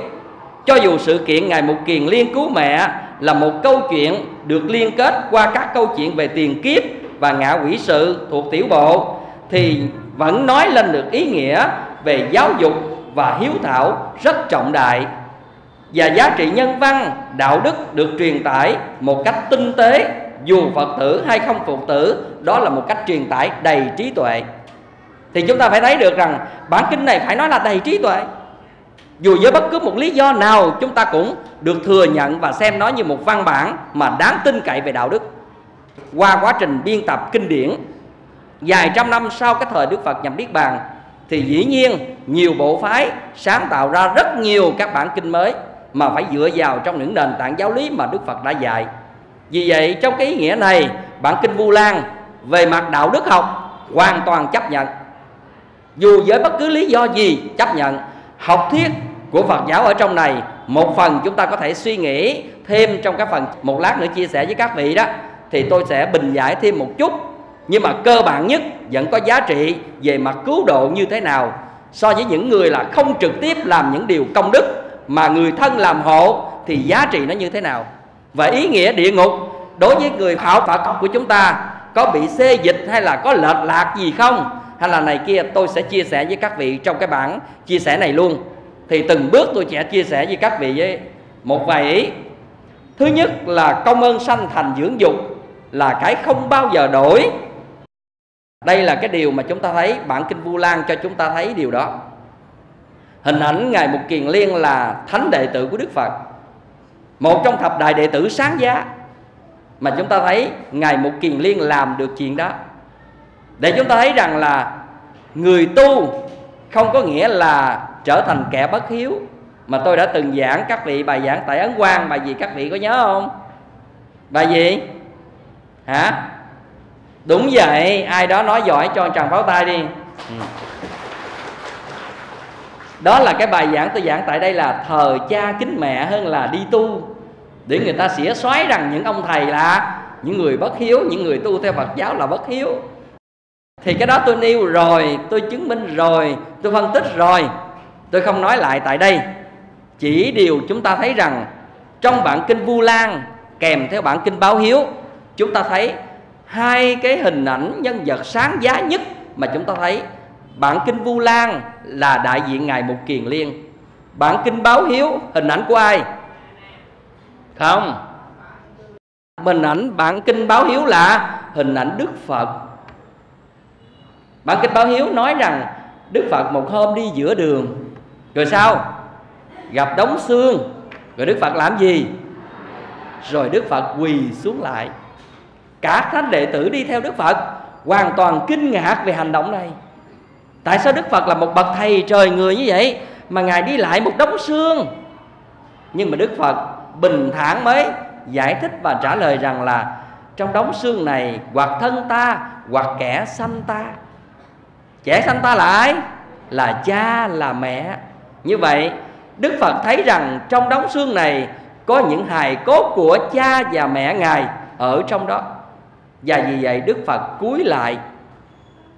Cho dù sự kiện Ngài Mục Kiền Liên cứu mẹ là một câu chuyện được liên kết qua các câu chuyện về tiền kiếp và ngạ quỷ sự thuộc tiểu bộ, thì vẫn nói lên được ý nghĩa về giáo dục và hiếu thảo rất trọng đại, và giá trị nhân văn, đạo đức được truyền tải một cách tinh tế, dù Phật tử hay không Phật tử, đó là một cách truyền tải đầy trí tuệ. Thì chúng ta phải thấy được rằng bản kinh này phải nói là đầy trí tuệ. Dù với bất cứ một lý do nào chúng ta cũng được thừa nhận và xem nó như một văn bản mà đáng tin cậy về đạo đức. Qua quá trình biên tập kinh điển vài trăm năm sau cái thời Đức Phật nhập Niết Bàn, thì dĩ nhiên nhiều bộ phái sáng tạo ra rất nhiều các bản kinh mới mà phải dựa vào trong những nền tảng giáo lý mà Đức Phật đã dạy. Vì vậy trong cái ý nghĩa này, bản Kinh Vu Lan về mặt đạo đức học hoàn toàn chấp nhận. Dù với bất cứ lý do gì chấp nhận. Học thuyết của Phật giáo ở trong này, một phần chúng ta có thể suy nghĩ thêm trong cái phần một lát nữa chia sẻ với các vị đó, thì tôi sẽ bình giải thêm một chút. Nhưng mà cơ bản nhất vẫn có giá trị về mặt cứu độ như thế nào so với những người là không trực tiếp làm những điều công đức mà người thân làm hộ, thì giá trị nó như thế nào. Và ý nghĩa địa ngục đối với người khảo Phật của chúng ta có bị xê dịch hay là có lệch lạc gì không, hay là này kia, tôi sẽ chia sẻ với các vị trong cái bản chia sẻ này luôn. Thì từng bước tôi sẽ chia sẻ với các vị với một vài ý. Thứ nhất là công ơn sanh thành dưỡng dục là cái không bao giờ đổi. Đây là cái điều mà chúng ta thấy bản Kinh Vu Lan cho chúng ta thấy điều đó. Hình ảnh Ngài Mục Kiền Liên là thánh đệ tử của Đức Phật, một trong thập đại đệ tử sáng giá, mà chúng ta thấy Ngài Mục Kiền Liên làm được chuyện đó. Để chúng ta thấy rằng là người tu không có nghĩa là trở thành kẻ bất hiếu. Mà tôi đã từng giảng các vị bài giảng tại Ấn Quang, bài gì các vị có nhớ không? Bài gì? Hả? Đúng vậy, ai đó nói giỏi cho tràng pháo tay đi. Đó là cái bài giảng tôi giảng tại đây là thờ cha kính mẹ hơn là đi tu, để người ta xỉa xoáy rằng những ông thầy là những người bất hiếu, những người tu theo Phật giáo là bất hiếu. Thì cái đó tôi nêu rồi, tôi chứng minh rồi, tôi phân tích rồi, tôi không nói lại tại đây. Chỉ điều chúng ta thấy rằng trong bản Kinh Vu Lan kèm theo bản Kinh Báo Hiếu, chúng ta thấy hai cái hình ảnh nhân vật sáng giá nhất mà chúng ta thấy. Bản Kinh Vu Lan là đại diện Ngài Mục Kiền Liên. Bản Kinh Báo Hiếu hình ảnh của ai? Không, hình ảnh bản Kinh Báo Hiếu là hình ảnh Đức Phật. Bản Kinh Báo Hiếu nói rằng Đức Phật một hôm đi giữa đường, rồi sao? Gặp đống xương. Rồi Đức Phật làm gì? Rồi Đức Phật quỳ xuống lại. Cả thánh đệ tử đi theo Đức Phật hoàn toàn kinh ngạc về hành động này. Tại sao Đức Phật là một bậc thầy trời người như vậy mà Ngài đi lại một đống xương? Nhưng mà Đức Phật bình thản mới giải thích và trả lời rằng là trong đống xương này hoặc thân ta, hoặc kẻ sanh ta. Kẻ sanh ta là ai? Là cha, là mẹ. Như vậy Đức Phật thấy rằng trong đống xương này có những hài cốt của cha và mẹ Ngài ở trong đó. Và vì vậy Đức Phật cúi lại,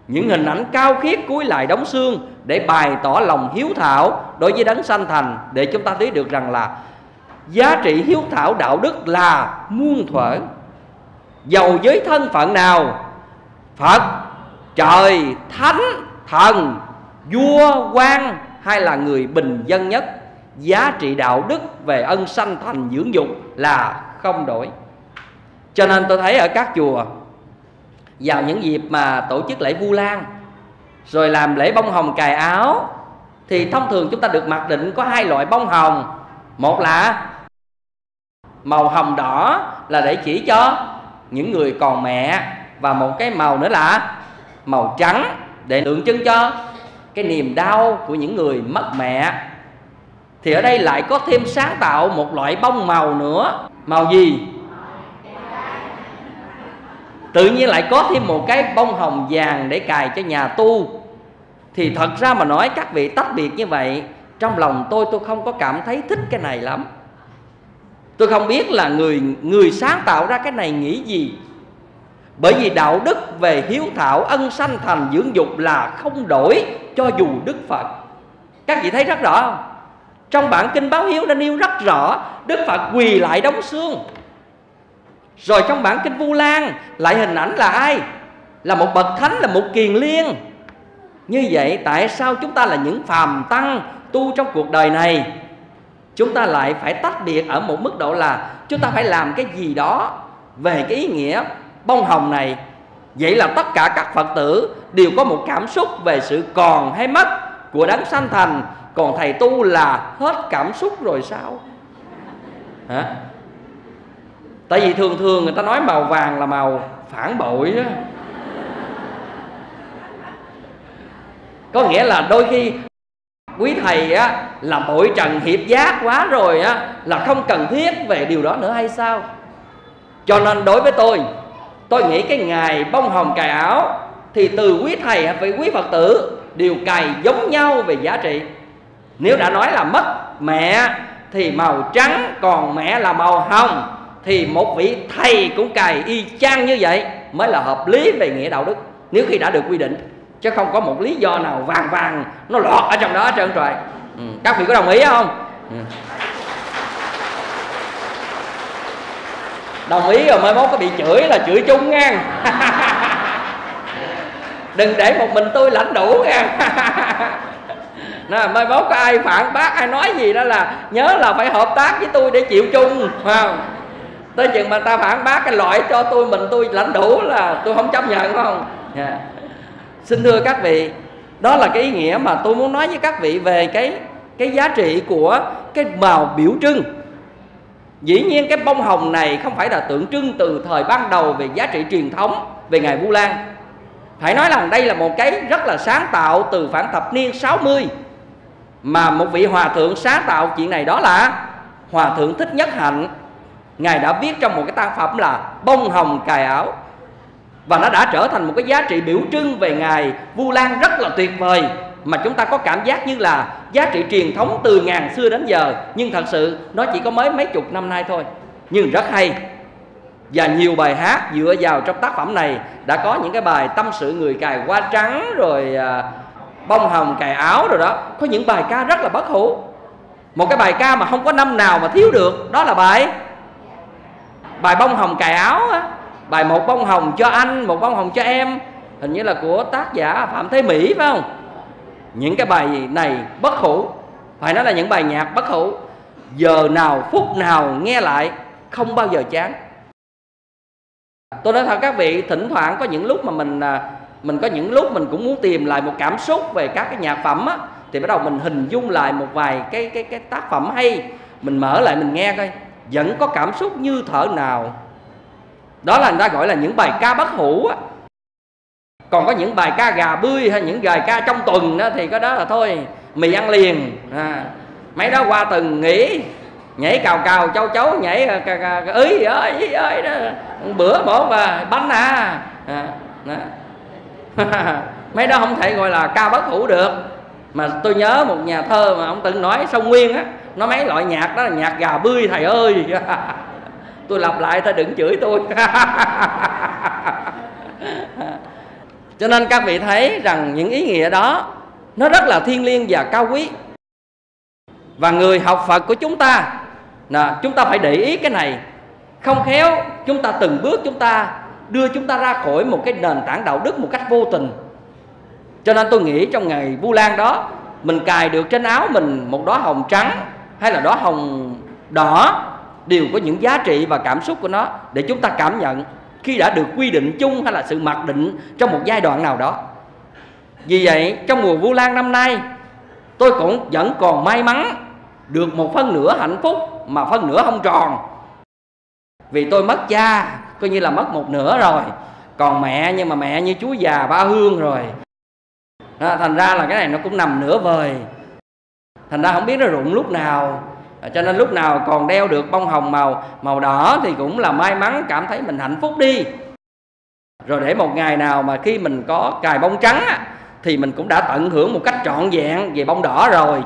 những hình ảnh cao khiết cúi lại đống xương để bày tỏ lòng hiếu thảo đối với đấng sanh thành, để chúng ta thấy được rằng là giá trị hiếu thảo đạo đức là muôn thuở. Dầu với thân phận nào, Phật, trời, thánh, thần vua quan hay là người bình dân nhất, giá trị đạo đức về ân sanh thành dưỡng dục là không đổi. Cho nên tôi thấy ở các chùa vào những dịp mà tổ chức lễ Vu Lan rồi làm lễ bông hồng cài áo thì thông thường chúng ta được mặc định có hai loại bông hồng. Một là màu hồng đỏ là để chỉ cho những người còn mẹ, và một cái màu nữa là màu trắng để tượng trưng cho cái niềm đau của những người mất mẹ. Thì ở đây lại có thêm sáng tạo một loại bông màu nữa. Màu gì? Tự nhiên lại có thêm một cái bông hồng vàng để cài cho nhà tu. Thì thật ra mà nói các vị tách biệt như vậy, trong lòng tôi không có cảm thấy thích cái này lắm. Tôi không biết là người sáng tạo ra cái này nghĩ gì. Bởi vì đạo đức về hiếu thảo, ân sanh thành dưỡng dục là không đổi cho dù Đức Phật. Các vị thấy rất rõ không? Trong bản Kinh Báo Hiếu đã nêu rất rõ Đức Phật quỳ lại đóng xương. Rồi trong bản Kinh Vu Lan lại hình ảnh là ai? Là một bậc thánh, là Mục Kiền Liên. Như vậy tại sao chúng ta là những phàm tăng tu trong cuộc đời này, chúng ta lại phải tách biệt ở một mức độ là chúng ta phải làm cái gì đó về cái ý nghĩa bông hồng này. Vậy là tất cả các Phật tử đều có một cảm xúc về sự còn hay mất của đấng sanh thành. Còn thầy tu là hết cảm xúc rồi sao? Hả? Tại vì thường thường người ta nói màu vàng là màu phản bội đó. Có nghĩa là đôi khi quý thầy á, là bội trần hiệp giác quá rồi á, là không cần thiết về điều đó nữa hay sao? Cho nên đối với tôi nghĩ cái ngày bông hồng cài áo thì từ quý thầy với quý Phật tử đều cài giống nhau về giá trị. Nếu đã nói là mất mẹ thì màu trắng, còn mẹ là màu hồng, thì một vị thầy cũng cài y chang như vậy mới là hợp lý về nghĩa đạo đức, nếu khi đã được quy định. Chứ không có một lý do nào vàng nó lọt ở trong đó hết trơn trời. Các vị có đồng ý không? Đồng ý rồi mai mốt có bị chửi là chửi chung nha. Đừng để một mình tôi lãnh đủ nha. Mai mốt có ai phản bác, ai nói gì đó là nhớ là phải hợp tác với tôi để chịu chung. Tới chừng mà ta phản bác cái loại cho tôi mình tôi lãnh đủ là tôi không chấp nhận, phải không? Xin thưa các vị, đó là cái ý nghĩa mà tôi muốn nói với các vị về cái giá trị của cái màu biểu trưng. Dĩ nhiên cái bông hồng này không phải là tượng trưng từ thời ban đầu về giá trị truyền thống về ngày Vu Lan. Phải nói rằng đây là một cái rất là sáng tạo từ khoảng thập niên 60 mà một vị hòa thượng sáng tạo chuyện này, đó là Hòa Thượng Thích Nhất Hạnh. Ngài đã viết trong một cái tác phẩm là Bông Hồng Cài Áo, và nó đã trở thành một cái giá trị biểu trưng về ngày Vu Lan rất là tuyệt vời, mà chúng ta có cảm giác như là giá trị truyền thống từ ngàn xưa đến giờ, nhưng thật sự nó chỉ có mấy chục năm nay thôi. Nhưng rất hay. Và nhiều bài hát dựa vào trong tác phẩm này. Đã có những cái bài tâm sự người cài hoa trắng, rồi bông hồng cài áo rồi đó. Có những bài ca rất là bất hủ. Một cái bài ca mà không có năm nào mà thiếu được, đó là bài bông hồng cài áo á. Bài Một Bông Hồng Cho Anh, Một Bông Hồng Cho Em, hình như là của tác giả Phạm Thế Mỹ, phải không? Những cái bài này bất hủ, phải nói là những bài nhạc bất hủ. Giờ nào phút nào nghe lại không bao giờ chán. Tôi nói thật các vị, thỉnh thoảng có những lúc mà mình có những lúc mình cũng muốn tìm lại một cảm xúc về các cái nhạc phẩm á, thì bắt đầu mình hình dung lại một vài cái tác phẩm hay, mình mở lại mình nghe coi, vẫn có cảm xúc như thở nào. Đó là người ta gọi là những bài ca bất hủ á. Còn có những bài ca gà bươi hay những bài ca trong tuần đó, thì cái đó là thôi mì ăn liền à. Mấy đó qua tuần nghỉ, nhảy cào cào châu chấu, nhảy ý ơi đó, bữa một bánh à. Mấy đó không thể gọi là ca bất hủ được. Mà tôi nhớ một nhà thơ mà ông từng nói Sông Nguyên á, nói mấy loại nhạc đó là nhạc gà bươi thầy ơi. Tôi lặp lại thôi đừng chửi tôi. Cho nên các vị thấy rằng những ý nghĩa đó nó rất là thiêng liêng và cao quý. Và người học Phật của chúng ta, chúng ta phải để ý cái này. Không khéo chúng ta từng bước chúng ta đưa chúng ta ra khỏi một cái nền tảng đạo đức một cách vô tình. Cho nên tôi nghĩ trong ngày Vu Lan đó, mình cài được trên áo mình một đóa hồng trắng hay là đóa hồng đỏ đều có những giá trị và cảm xúc của nó, để chúng ta cảm nhận khi đã được quy định chung hay là sự mặc định trong một giai đoạn nào đó. Vì vậy trong mùa Vu Lan năm nay, tôi cũng vẫn còn may mắn được một phân nửa hạnh phúc mà phân nửa không tròn. Vì tôi mất cha, coi như là mất một nửa rồi. Còn mẹ, nhưng mà mẹ như chú già ba hương rồi đó, thành ra là cái này nó cũng nằm nửa vời. Thành ra không biết nó rụng lúc nào. Cho nên lúc nào còn đeo được bông hồng màu đỏ thì cũng là may mắn, cảm thấy mình hạnh phúc đi. Rồi để một ngày nào mà khi mình có cài bông trắng á, thì mình cũng đã tận hưởng một cách trọn vẹn về bông đỏ rồi.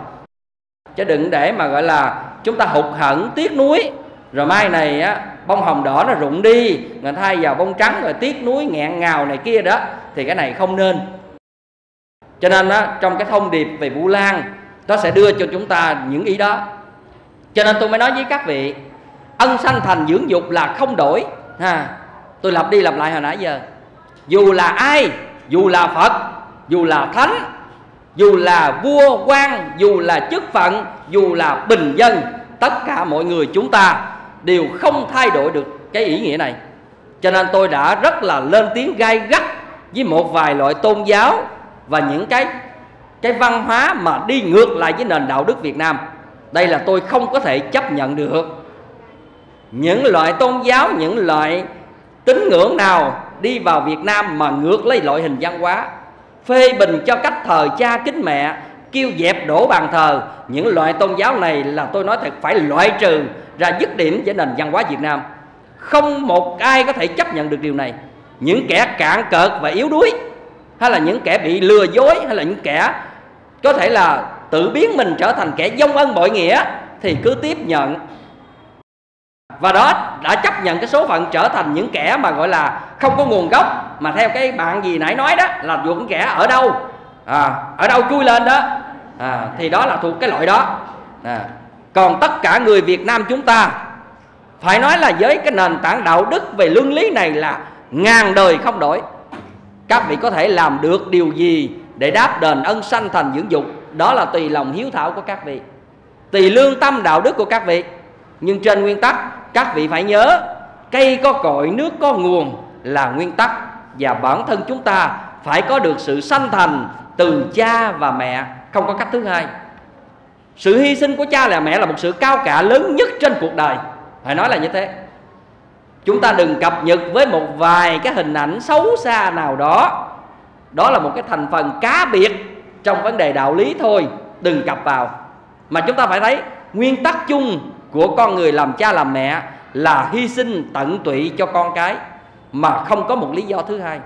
Chứ đừng để mà gọi là chúng ta hụt hẫng tiếc nuối. Rồi mai này á, bông hồng đỏ nó rụng đi, người thay vào bông trắng rồi tiếc nuối nghẹn ngào này kia đó, thì cái này không nên. Cho nên đó, trong cái thông điệp về Vu Lan, nó sẽ đưa cho chúng ta những ý đó. Cho nên tôi mới nói với các vị, ân sanh thành dưỡng dục là không đổi ha. Tôi lặp đi lặp lại hồi nãy giờ. Dù là ai, dù là Phật, dù là Thánh, dù là vua quan, dù là chức phận, dù là bình dân, tất cả mọi người chúng ta đều không thay đổi được cái ý nghĩa này. Cho nên tôi đã rất là lên tiếng gay gắt với một vài loại tôn giáo và những cái văn hóa mà đi ngược lại với nền đạo đức Việt Nam. Đây là tôi không có thể chấp nhận được. Những loại tôn giáo, những loại tín ngưỡng nào đi vào Việt Nam mà ngược lấy loại hình văn hóa, phê bình cho cách thờ cha kính mẹ, kêu dẹp đổ bàn thờ, những loại tôn giáo này là tôi nói thật phải loại trừ ra dứt điểm với nền văn hóa Việt Nam. Không một ai có thể chấp nhận được điều này. Những kẻ cạn cợt và yếu đuối, hay là những kẻ bị lừa dối, hay là những kẻ có thể là tự biến mình trở thành kẻ vong ân bội nghĩa thì cứ tiếp nhận. Và đó đã chấp nhận cái số phận trở thành những kẻ mà gọi là không có nguồn gốc. Mà theo cái bạn gì nãy nói đó, là thuộc những kẻ ở đâu ở đâu chui lên đó thì đó là thuộc cái loại đó Còn tất cả người Việt Nam chúng ta phải nói là với cái nền tảng đạo đức về luân lý này là ngàn đời không đổi. Các vị có thể làm được điều gì để đáp đền ân sanh thành dưỡng dục, đó là tùy lòng hiếu thảo của các vị, tùy lương tâm đạo đức của các vị. Nhưng trên nguyên tắc, các vị phải nhớ cây có cội, nước có nguồn là nguyên tắc. Và bản thân chúng ta phải có được sự sanh thành từ cha và mẹ, không có cách thứ hai. Sự hy sinh của cha và mẹ là một sự cao cả lớn nhất trên cuộc đời, phải nói là như thế. Chúng ta đừng cập nhật với một vài cái hình ảnh xấu xa nào đó. Đó là một cái thành phần cá biệt trong vấn đề đạo lý thôi, đừng cập vào. Mà chúng ta phải thấy nguyên tắc chung của con người làm cha làm mẹ là hy sinh tận tụy cho con cái, mà không có một lý do thứ hai.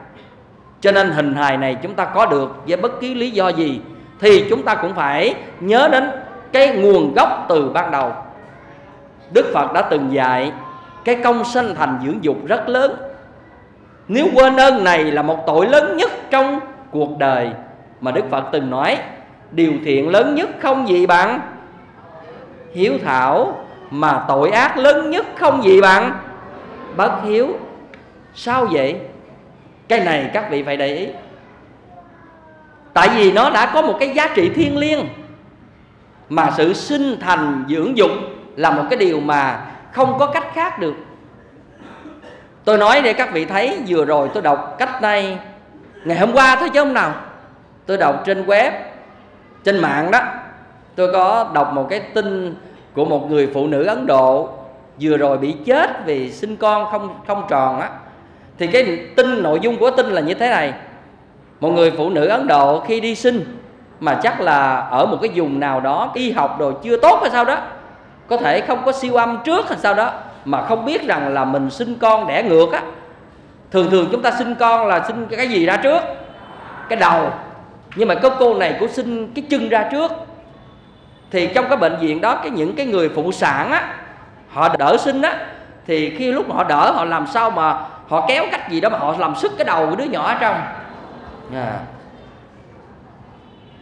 Cho nên hình hài này chúng ta có được với bất cứ lý do gì thì chúng ta cũng phải nhớ đến cái nguồn gốc từ ban đầu. Đức Phật đã từng dạy cái công sanh thành dưỡng dục rất lớn. Nếu quên ơn này là một tội lớn nhất trong cuộc đời. Mà Đức Phật từng nói, điều thiện lớn nhất không gì bằng hiếu thảo, mà tội ác lớn nhất không gì bằng bất hiếu. Sao vậy? Cái này các vị phải để ý. Tại vì nó đã có một cái giá trị thiêng liêng. Mà sự sinh thành dưỡng dục là một cái điều mà không có cách khác được. Tôi nói để các vị thấy, vừa rồi tôi đọc cách đây ngày hôm qua thôi chứ hôm nào. Tôi đọc trên web, trên mạng đó. Tôi có đọc một cái tin của một người phụ nữ Ấn Độ vừa rồi bị chết vì sinh con không tròn á. Thì cái tin, nội dung của tin là như thế này. Một người phụ nữ Ấn Độ khi đi sinh, mà chắc là ở một cái vùng nào đó y học đồ chưa tốt hay sao đó, có thể không có siêu âm trước hay sao đó, mà không biết rằng là mình sinh con đẻ ngược á. Thường chúng ta sinh con là sinh cái gì ra trước? Cái đầu. Nhưng mà cô này cũng sinh cái chân ra trước. Thì trong cái bệnh viện đó, những cái người phụ sản á, họ đỡ sinh á, thì khi lúc họ đỡ, họ làm sao mà họ kéo cách gì đó mà họ làm sức cái đầu của đứa nhỏ ở trong.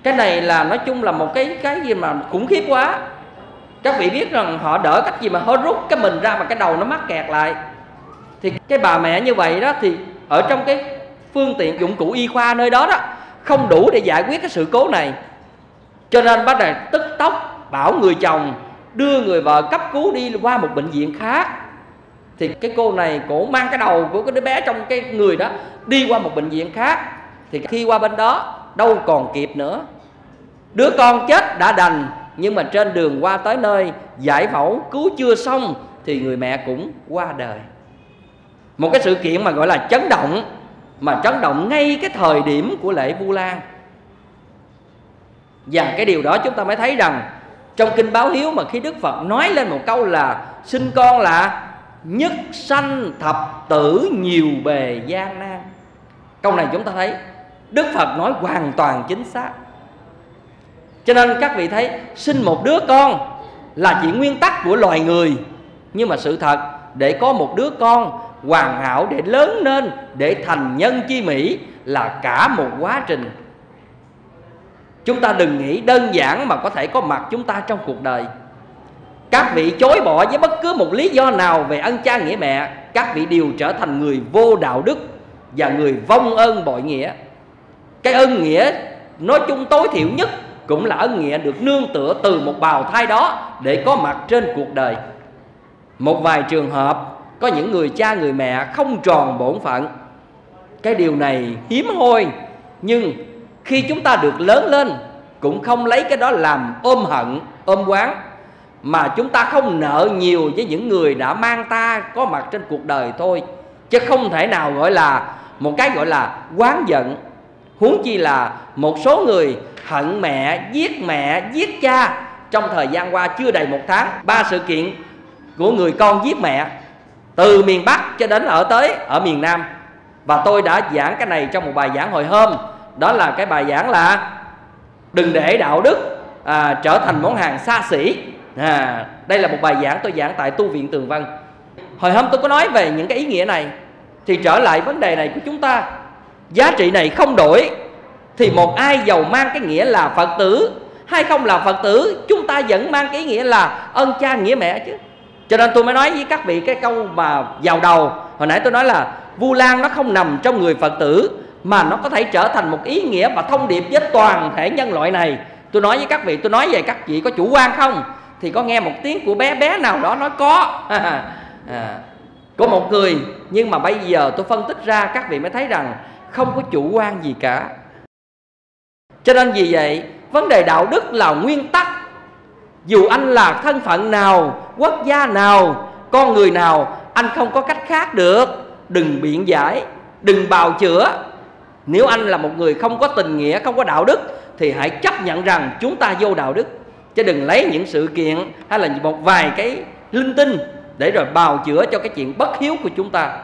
Cái này là nói chung là một cái gì mà khủng khiếp quá. Các vị biết rằng họ đỡ cách gì mà họ rút cái mình ra mà cái đầu nó mắc kẹt lại. Thì cái bà mẹ như vậy đó, thì ở trong cái phương tiện dụng cụ y khoa nơi đó đó, không đủ để giải quyết cái sự cố này. Cho nên bác này tức tốc bảo người chồng đưa người vợ cấp cứu đi qua một bệnh viện khác. Thì cái cô này cổ mang cái đầu của cái đứa bé trong cái người đó đi qua một bệnh viện khác. Thì khi qua bên đó đâu còn kịp nữa, đứa con chết đã đành. Nhưng mà trên đường qua tới nơi giải phẫu cứu chưa xong thì người mẹ cũng qua đời. Một cái sự kiện mà gọi là chấn động, mà chấn động ngay cái thời điểm của lễ Vu Lan. Và cái điều đó chúng ta mới thấy rằng trong Kinh Báo Hiếu mà khi Đức Phật nói lên một câu là sinh con là nhất sanh thập tử nhiều bề gian nan, câu này chúng ta thấy Đức Phật nói hoàn toàn chính xác. Cho nên các vị thấy sinh một đứa con là chỉ nguyên tắc của loài người, nhưng mà sự thật để có một đứa con hoàn hảo, để lớn lên, để thành nhân chi mỹ là cả một quá trình. Chúng ta đừng nghĩ đơn giản mà có thể có mặt chúng ta trong cuộc đời. Các vị chối bỏ với bất cứ một lý do nào về ân cha nghĩa mẹ, các vị đều trở thành người vô đạo đức và người vong ơn bội nghĩa. Cái ân nghĩa nói chung tối thiểu nhất cũng là ân nghĩa được nương tựa từ một bào thai đó để có mặt trên cuộc đời. Một vài trường hợp có những người cha người mẹ không tròn bổn phận, cái điều này hiếm hoi. Nhưng khi chúng ta được lớn lên cũng không lấy cái đó làm ôm hận, ôm oán, mà chúng ta không nợ nhiều với những người đã mang ta có mặt trên cuộc đời thôi. Chứ không thể nào gọi là một cái gọi là oán giận. Huống chi là một số người hận mẹ, giết cha. Trong thời gian qua chưa đầy một tháng, 3 sự kiện của người con giết mẹ từ miền Bắc cho đến ở miền Nam. Và tôi đã giảng cái này trong một bài giảng hồi hôm. Đó là cái bài giảng là đừng để đạo đức trở thành món hàng xa xỉ. Đây là một bài giảng tôi giảng tại Tu Viện Tường Vân. Hồi hôm tôi có nói về những cái ý nghĩa này. Thì trở lại vấn đề này của chúng ta, giá trị này không đổi. Thì một ai giàu mang cái nghĩa là Phật tử hay không là Phật tử, chúng ta vẫn mang cái nghĩa là ơn cha nghĩa mẹ chứ. Cho nên tôi mới nói với các vị cái câu mà vào đầu hồi nãy tôi nói là Vu Lan nó không nằm trong người Phật tử, mà nó có thể trở thành một ý nghĩa và thông điệp với toàn thể nhân loại này. Tôi nói với các vị, tôi nói về các vị có chủ quan không? Thì có nghe một tiếng của bé nào đó nói có có một người. Nhưng mà bây giờ tôi phân tích ra các vị mới thấy rằng không có chủ quan gì cả. Cho nên vì vậy vấn đề đạo đức là nguyên tắc. Dù anh là thân phận nào, quốc gia nào, con người nào, anh không có cách khác được. Đừng biện giải, đừng bào chữa. Nếu anh là một người không có tình nghĩa, không có đạo đức thì hãy chấp nhận rằng chúng ta vô đạo đức. Chứ đừng lấy những sự kiện hay là một vài cái linh tinh để rồi bào chữa cho cái chuyện bất hiếu của chúng ta.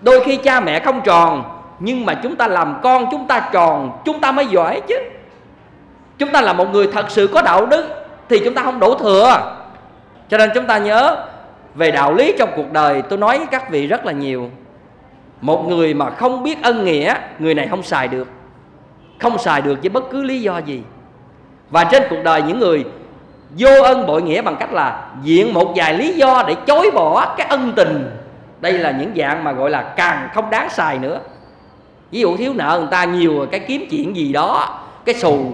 Đôi khi cha mẹ không tròn, nhưng mà chúng ta làm con chúng ta tròn, chúng ta mới giỏi chứ. Chúng ta là một người thật sự có đạo đức thì chúng ta không đổ thừa. Cho nên chúng ta nhớ về đạo lý trong cuộc đời, tôi nói với các vị rất là nhiều. Một người mà không biết ân nghĩa, người này không xài được. Không xài được với bất cứ lý do gì. Và trên cuộc đời những người vô ân bội nghĩa bằng cách là diện một vài lý do để chối bỏ cái ân tình, đây là những dạng mà gọi là càng không đáng xài nữa. Ví dụ thiếu nợ người ta nhiều rồi, cái kiếm chuyện gì đó, cái xù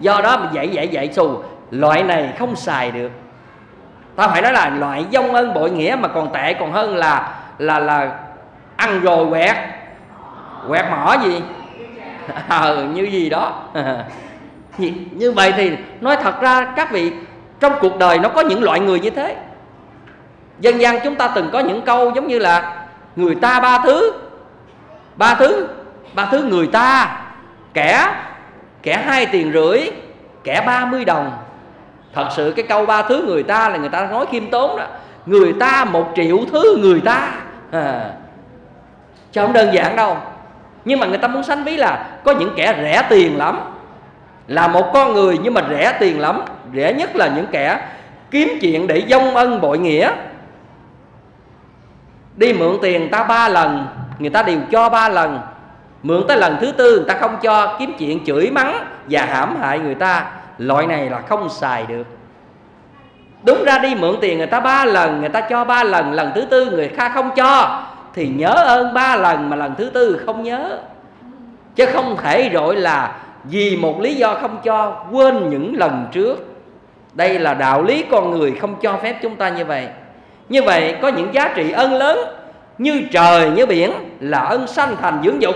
do đó mình dạy xù. Loại này không xài được. Ta phải nói là loại vong ân bội nghĩa mà còn tệ còn hơn là ăn rồi quẹt mỏ gì như gì đó. Như vậy thì nói thật ra các vị, trong cuộc đời nó có những loại người như thế. Dân gian chúng ta từng có những câu giống như là người ta ba thứ người ta, kẻ 2,5 tiền, kẻ 30 đồng. Thật sự cái câu 3 thứ người ta là người ta nói khiêm tốn đó. Người ta 1 triệu thứ người ta chứ không đơn giản đâu. Nhưng mà người ta muốn sánh ví là có những kẻ rẻ tiền lắm, là một con người nhưng mà rẻ tiền lắm. Rẻ nhất là những kẻ kiếm chuyện để vong ân bội nghĩa. Đi mượn tiền người ta 3 lần, người ta đều cho 3 lần. Mượn tới lần thứ tư người ta không cho, kiếm chuyện chửi mắng và hãm hại người ta. Loại này là không xài được. Đúng ra đi mượn tiền người ta 3 lần, người ta cho 3 lần, lần thứ tư người ta không cho thì nhớ ơn 3 lần mà lần thứ tư không nhớ. chứ không thể gọi là vì một lý do không cho, quên những lần trước. Đây là đạo lý con người không cho phép chúng ta như vậy. Như vậy có những giá trị ân lớn như trời như biển là ân sanh thành dưỡng dục.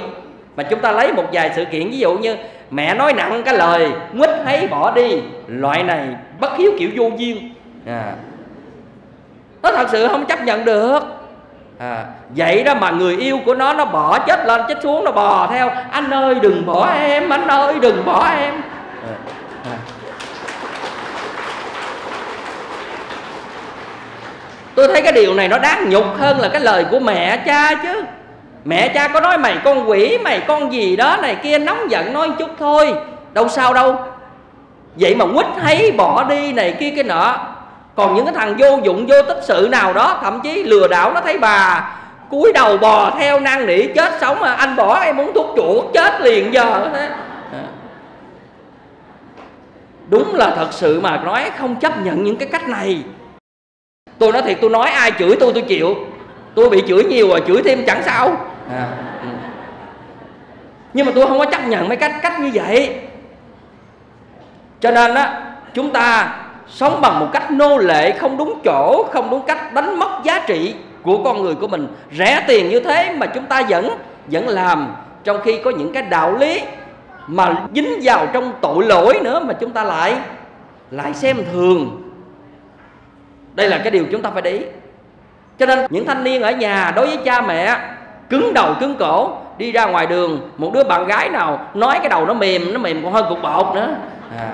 Mà chúng ta lấy một vài sự kiện, ví dụ như mẹ nói nặng cái lời quýt thấy bỏ đi, loại này bất hiếu kiểu vô duyên à, nó thật sự không chấp nhận được à. Vậy đó mà người yêu của nó bỏ chết lên chết xuống, nó bò theo: anh ơi đừng bỏ em, anh ơi đừng bỏ em à. Tôi thấy cái điều này nó đáng nhục hơn là cái lời của mẹ cha chứ. Mẹ cha có nói mày con quỷ, mày con gì đó này kia, nóng giận nói chút thôi, đâu sao đâu. Vậy mà quýt thấy bỏ đi này kia cái nọ. Còn những cái thằng vô dụng vô tích sự nào đó, thậm chí lừa đảo, nó thấy bà cúi đầu bò theo năn nỉ chết sống mà anh bỏ em uống thuốc chuột chết liền giờ. Đúng là thật sự mà nói không chấp nhận những cái cách này. Tôi nói thiệt, tôi nói ai chửi tôi chịu. Tôi bị chửi nhiều rồi, chửi thêm chẳng sao à. Nhưng mà tôi không có chấp nhận mấy cách như vậy. Cho nên đó, chúng ta sống bằng một cách nô lệ, không đúng chỗ, không đúng cách, đánh mất giá trị của con người của mình. Rẻ tiền như thế mà chúng ta vẫn làm, trong khi có những cái đạo lý mà dính vào trong tội lỗi nữa mà chúng ta lại xem thường. Đây là cái điều chúng ta phải để ý. Cho nên những thanh niên ở nhà đối với cha mẹ cứng đầu cứng cổ, đi ra ngoài đường một đứa bạn gái nào nói cái đầu nó mềm còn hơn cục bột nữa à.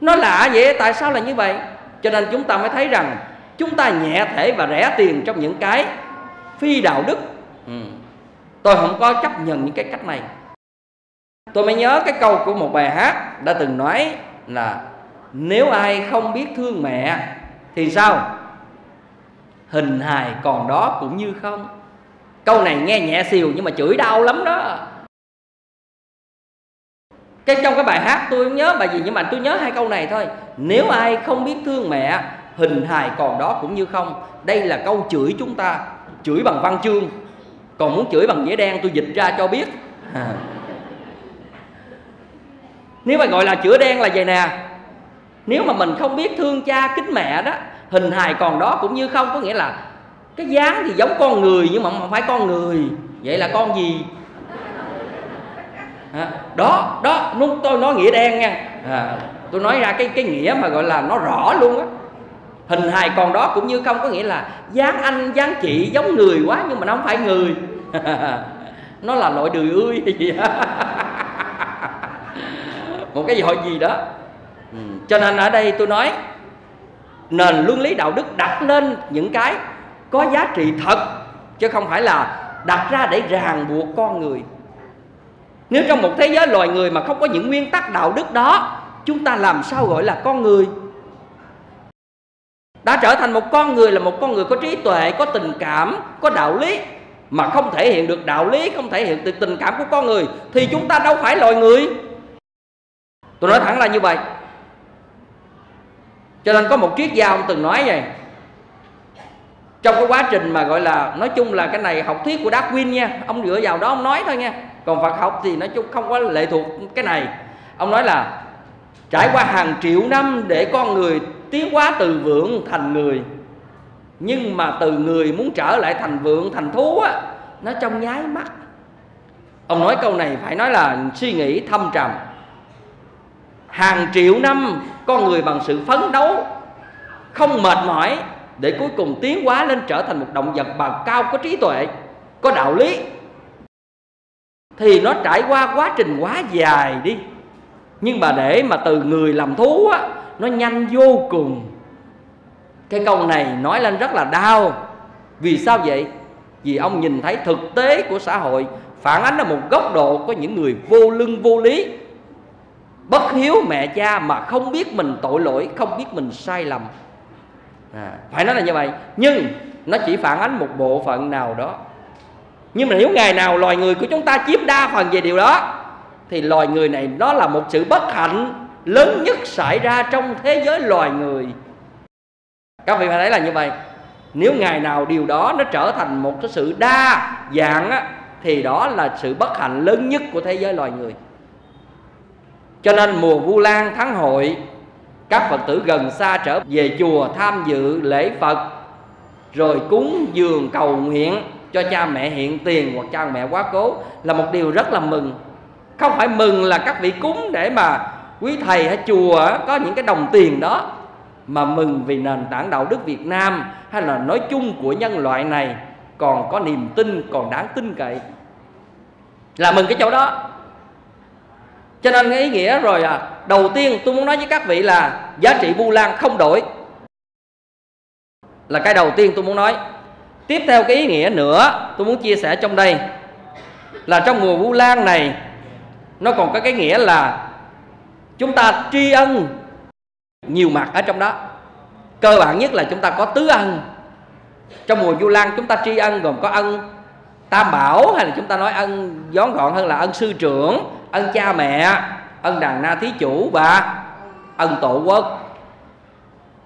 Nó lạ vậy, tại sao là như vậy? Cho nên chúng ta mới thấy rằng chúng ta nhẹ thể và rẻ tiền trong những cái phi đạo đức. Tôi không có chấp nhận những cái cách này. Tôi mới nhớ cái câu của một bài hát đã từng nói là: nếu ai không biết thương mẹ thì sao? Hình hài còn đó cũng như không. Câu này nghe nhẹ xìu nhưng mà chửi đau lắm đó. Trong cái bài hát tôi không nhớ bài gì, nhưng mà tôi nhớ hai câu này thôi: nếu ai không biết thương mẹ, hình hài còn đó cũng như không. Đây là câu chửi chúng ta, chửi bằng văn chương. Còn muốn chửi bằng nghĩa đen tôi dịch ra cho biết à. Nếu mà gọi là chữa đen là vậy nè: nếu mà mình không biết thương cha kính mẹ đó, hình hài còn đó cũng như không. Có nghĩa là cái dáng thì giống con người nhưng mà không phải con người. Vậy là con gì? Đó, đó, tôi nói nghĩa đen nha à, tôi nói ra cái nghĩa mà gọi là nó rõ luôn á. Hình hài còn đó cũng như không, có nghĩa là dáng anh, dáng chị giống người quá nhưng mà nó không phải người nó là loại đười ươi hay gì đó một cái loại gì đó. Cho nên ở đây tôi nói nền luân lý đạo đức đặt lên những cái có giá trị thật, chứ không phải là đặt ra để ràng buộc con người. Nếu trong một thế giới loài người mà không có những nguyên tắc đạo đức đó, chúng ta làm sao gọi là con người? Đã trở thành một con người là một con người có trí tuệ, có tình cảm, có đạo lý, mà không thể hiện được đạo lý, không thể hiện được tình cảm của con người thì chúng ta đâu phải loài người. Tôi nói thẳng là như vậy. Cho nên có một triết gia ông từng nói vậy. Trong cái quá trình mà gọi là, nói chung là cái này học thuyết của Darwin nha, ông dựa vào đó ông nói thôi nha, còn Phật học thì nói chung không có lệ thuộc cái này. Ông nói là trải qua hàng triệu năm để con người tiến hóa từ vượn thành người, nhưng mà từ người muốn trở lại thành vượn thành thú á, nó trong nháy mắt. Ông nói câu này phải nói là suy nghĩ thâm trầm. Hàng triệu năm con người bằng sự phấn đấu không mệt mỏi để cuối cùng tiến hóa lên trở thành một động vật bào cao, có trí tuệ, có đạo lý, thì nó trải qua quá trình quá dài đi. Nhưng mà để mà từ người làm thú á, nó nhanh vô cùng. Cái câu này nói lên rất là đau. Vì sao vậy? Vì ông nhìn thấy thực tế của xã hội phản ánh ở một góc độ có những người vô lương vô lý, bất hiếu mẹ cha mà không biết mình tội lỗi, không biết mình sai lầm à, phải nói là như vậy. Nhưng nó chỉ phản ánh một bộ phận nào đó. Nhưng mà nếu ngày nào loài người của chúng ta chiếm đa phần về điều đó thì loài người này nó là một sự bất hạnh lớn nhất xảy ra trong thế giới loài người. Các vị phải thấy là như vậy. Nếu ngày nào điều đó nó trở thành một cái sự đa dạng á, thì đó là sự bất hạnh lớn nhất của thế giới loài người. Cho nên mùa Vu Lan Thắng Hội, các Phật tử gần xa trở về chùa tham dự lễ Phật, rồi cúng dường cầu nguyện cho cha mẹ hiện tiền hoặc cha mẹ quá cố là một điều rất là mừng. Không phải mừng là các vị cúng để mà quý thầy ở chùa có những cái đồng tiền đó, mà mừng vì nền tảng đạo đức Việt Nam hay là nói chung của nhân loại này còn có niềm tin, còn đáng tin cậy, là mừng cái chỗ đó. Cho nên cái ý nghĩa rồi đầu tiên tôi muốn nói với các vị là giá trị Vu Lan không đổi, là cái đầu tiên tôi muốn nói. Tiếp theo cái ý nghĩa nữa tôi muốn chia sẻ trong đây là trong mùa Vu Lan này nó còn có cái nghĩa là chúng ta tri ân nhiều mặt ở trong đó. Cơ bản nhất là chúng ta có tứ ân. Trong mùa Vu Lan chúng ta tri ân gồm có ân tam bảo, hay là chúng ta nói ân gión gọn hơn là ân sư trưởng, ân cha mẹ, ân đàn na thí chủ và ân tổ quốc.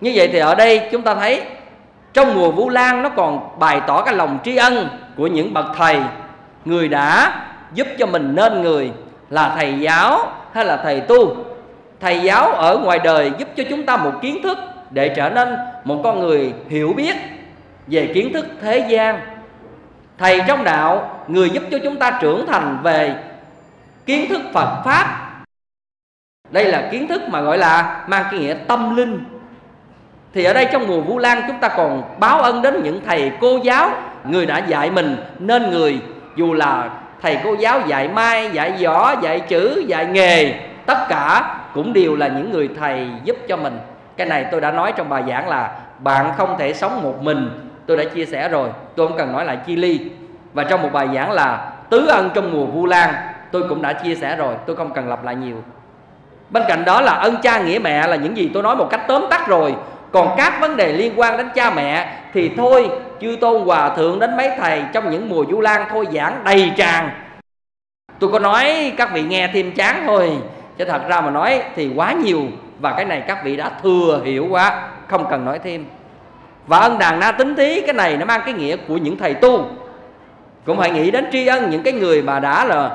Như vậy thì ở đây chúng ta thấy trong mùa Vu Lan nó còn bày tỏ cái lòng tri ân của những bậc thầy, người đã giúp cho mình nên người, là thầy giáo hay là thầy tu. Thầy giáo ở ngoài đời giúp cho chúng ta một kiến thức để trở nên một con người hiểu biết về kiến thức thế gian. Thầy trong đạo, người giúp cho chúng ta trưởng thành về kiến thức Phật Pháp. Đây là kiến thức mà gọi là mang cái nghĩa tâm linh. Thì ở đây trong mùa Vu Lan chúng ta còn báo ân đến những thầy cô giáo, người đã dạy mình nên người. Dù là thầy cô giáo dạy mai, dạy võ, dạy chữ, dạy nghề, tất cả cũng đều là những người thầy giúp cho mình. Cái này tôi đã nói trong bài giảng là bạn không thể sống một mình, tôi đã chia sẻ rồi, tôi không cần nói lại chi ly. Và trong một bài giảng là tứ ân trong mùa Vu Lan tôi cũng đã chia sẻ rồi, tôi không cần lặp lại nhiều. Bên cạnh đó là ân cha nghĩa mẹ, là những gì tôi nói một cách tóm tắt rồi. Còn các vấn đề liên quan đến cha mẹ thì thôi, chư tôn hòa thượng đến mấy thầy trong những mùa Vu Lan thôi giảng đầy tràn. Tôi có nói các vị nghe thêm chán thôi, chứ thật ra mà nói thì quá nhiều. Và cái này các vị đã thừa hiểu quá, không cần nói thêm. Và ân đàn na tín thí, cái này nó mang cái nghĩa của những thầy tu. Cũng phải nghĩ đến tri ân những cái người mà đã là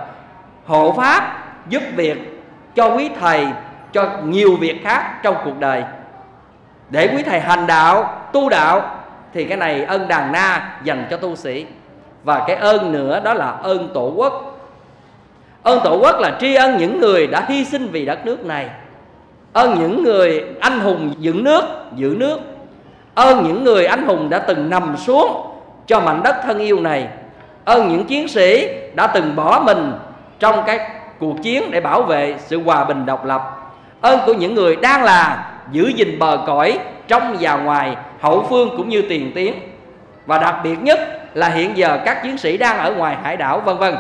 hộ pháp, giúp việc cho quý thầy, cho nhiều việc khác trong cuộc đời, để quý thầy hành đạo, tu đạo. Thì cái này ân đàn na dành cho tu sĩ. Và cái ơn nữa đó là ơn tổ quốc. Ơn tổ quốc là tri ân những người đã hy sinh vì đất nước này, ơn những người anh hùng dựng nước, giữ nước, ơn những người anh hùng đã từng nằm xuống cho mảnh đất thân yêu này, ơn những chiến sĩ đã từng bỏ mình trong cái cuộc chiến để bảo vệ sự hòa bình độc lập, ơn của những người đang là giữ gìn bờ cõi trong và ngoài, hậu phương cũng như tiền tuyến. Và đặc biệt nhất là hiện giờ các chiến sĩ đang ở ngoài hải đảo, vân vân.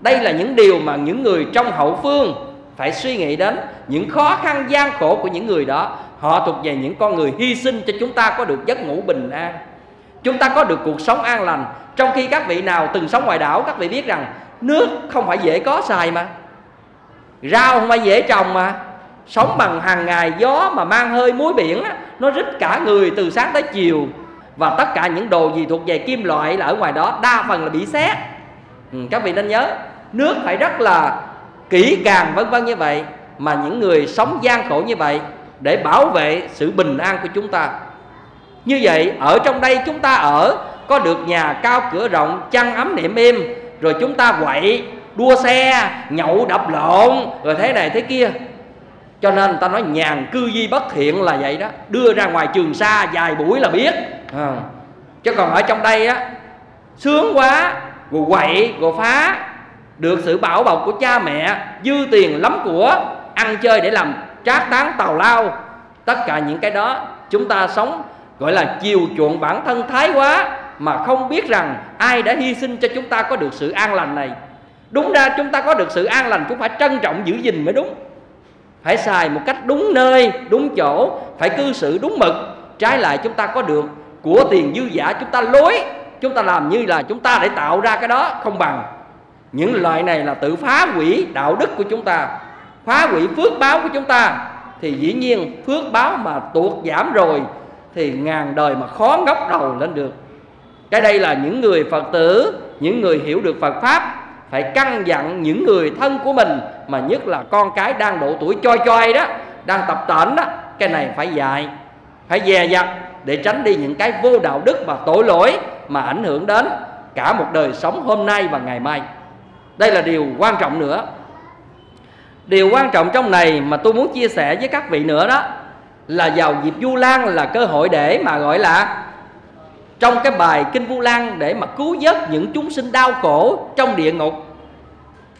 Đây là những điều mà những người trong hậu phương phải suy nghĩ đến, những khó khăn gian khổ của những người đó. Họ thuộc về những con người hy sinh cho chúng ta có được giấc ngủ bình an, chúng ta có được cuộc sống an lành. Trong khi các vị nào từng sống ngoài đảo, các vị biết rằng nước không phải dễ có xài mà, rau không phải dễ trồng mà, sống bằng hàng ngày gió mà mang hơi muối biển nó rít cả người từ sáng tới chiều. Và tất cả những đồ gì thuộc về kim loại là ở ngoài đó đa phần là bị sét. Các vị nên nhớ nước phải rất là kỹ càng, vân vân như vậy. Mà những người sống gian khổ như vậy để bảo vệ sự bình an của chúng ta. Như vậy ở trong đây chúng ta ở có được nhà cao cửa rộng, chăn ấm nệm êm, rồi chúng ta quậy, đua xe, nhậu đập lộn, rồi thế này thế kia. Cho nên ta nói nhàn cư di bất thiện là vậy đó. Đưa ra ngoài Trường Sa vài buổi là biết à. Chứ còn ở trong đây á, sướng quá, rồi quậy, rồi phá. Được sự bảo bọc của cha mẹ, dư tiền lắm của, ăn chơi để làm trác tán tào lao. Tất cả những cái đó chúng ta sống gọi là chiều chuộng bản thân thái quá, mà không biết rằng ai đã hy sinh cho chúng ta có được sự an lành này. Đúng ra chúng ta có được sự an lành cũng phải trân trọng giữ gìn mới đúng, phải xài một cách đúng nơi, đúng chỗ, phải cư xử đúng mực. Trái lại chúng ta có được của tiền dư giả, chúng ta lối, chúng ta làm như là chúng ta để tạo ra cái đó, không bằng. Những loại này là tự phá hủy đạo đức của chúng ta, phá hủy phước báo của chúng ta. Thì dĩ nhiên phước báo mà tuột giảm rồi thì ngàn đời mà khó ngóc đầu lên được. Cái đây là những người Phật tử, những người hiểu được Phật Pháp phải căn dặn những người thân của mình, mà nhất là con cái đang độ tuổi choi choi đó, đang tập tễnh đó, cái này phải dạy, phải dè dặt để tránh đi những cái vô đạo đức và tội lỗi mà ảnh hưởng đến cả một đời sống hôm nay và ngày mai. Đây là điều quan trọng nữa. Điều quan trọng trong này mà tôi muốn chia sẻ với các vị nữa đó là vào dịp Vu Lan là cơ hội để mà gọi là trong cái bài Kinh Vu Lan để mà cứu vớt những chúng sinh đau khổ trong địa ngục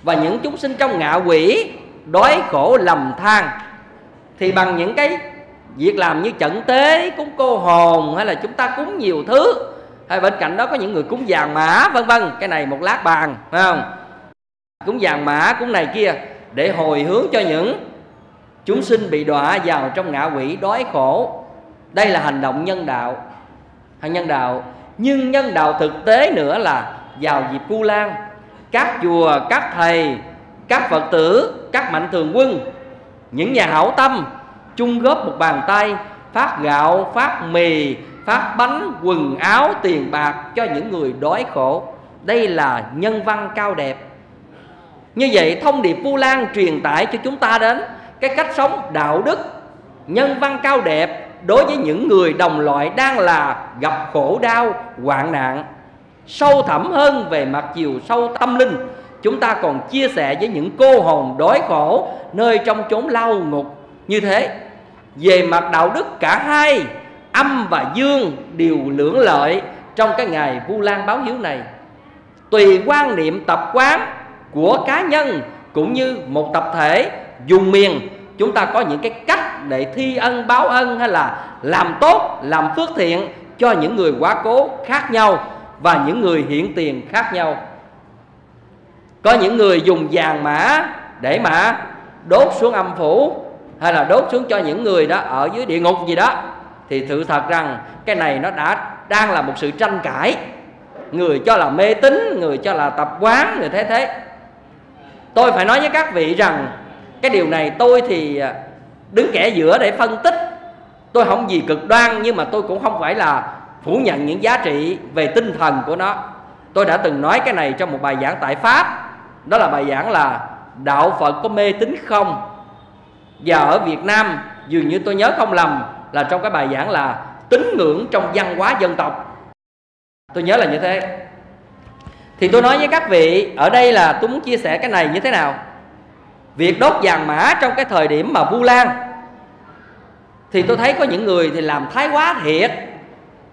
và những chúng sinh trong ngạ quỷ đói khổ lầm than, thì bằng những cái việc làm như chẩn tế, cúng cô hồn, hay là chúng ta cúng nhiều thứ, hay bên cạnh đó có những người cúng vàng mã vân vân, cái này một lát bàn, phải không? Cúng vàng mã, cúng này kia để hồi hướng cho những chúng sinh bị đọa vào trong ngạ quỷ đói khổ. Đây là hành động nhân đạo, hành nhân đạo. Nhưng nhân đạo thực tế nữa là vào dịp Vu Lan, các chùa, các thầy, các Phật tử, các mạnh thường quân, những nhà hảo tâm chung góp một bàn tay phát gạo, phát mì, phát bánh, quần áo, tiền bạc cho những người đói khổ. Đây là nhân văn cao đẹp. Như vậy thông điệp Vu Lan truyền tải cho chúng ta đến cái cách sống đạo đức, nhân văn cao đẹp đối với những người đồng loại đang là gặp khổ đau, hoạn nạn. Sâu thẳm hơn về mặt chiều sâu tâm linh, chúng ta còn chia sẻ với những cô hồn đói khổ nơi trong chốn lao ngục như thế. Về mặt đạo đức, cả hai âm và dương đều lưỡng lợi trong cái ngày Vu Lan báo hiếu này. Tùy quan niệm tập quán của cá nhân cũng như một tập thể, dùng miền, chúng ta có những cái cách để thi ân báo ân hay là làm tốt, làm phước thiện cho những người quá cố khác nhau và những người hiện tiền khác nhau. Có những người dùng vàng mã để mà đốt xuống âm phủ, hay là đốt xuống cho những người đó ở dưới địa ngục gì đó, thì sự thật rằng cái này nó đang là một sự tranh cãi. Người cho là mê tín, người cho là tập quán, người thế. Tôi phải nói với các vị rằng cái điều này tôi thì đứng kẻ giữa để phân tích. Tôi không gì cực đoan, nhưng mà tôi cũng không phải là phủ nhận những giá trị về tinh thần của nó. Tôi đã từng nói cái này trong một bài giảng tại Pháp. Đó là bài giảng là đạo Phật có mê tín không? Và ở Việt Nam, dường như tôi nhớ không lầm, là trong cái bài giảng là tín ngưỡng trong văn hóa dân tộc. Tôi nhớ là như thế. Thì tôi nói với các vị, ở đây là tôi muốn chia sẻ cái này như thế nào. Việc đốt vàng mã trong cái thời điểm mà Vu Lan thì tôi thấy có những người thì làm thái quá thiệt,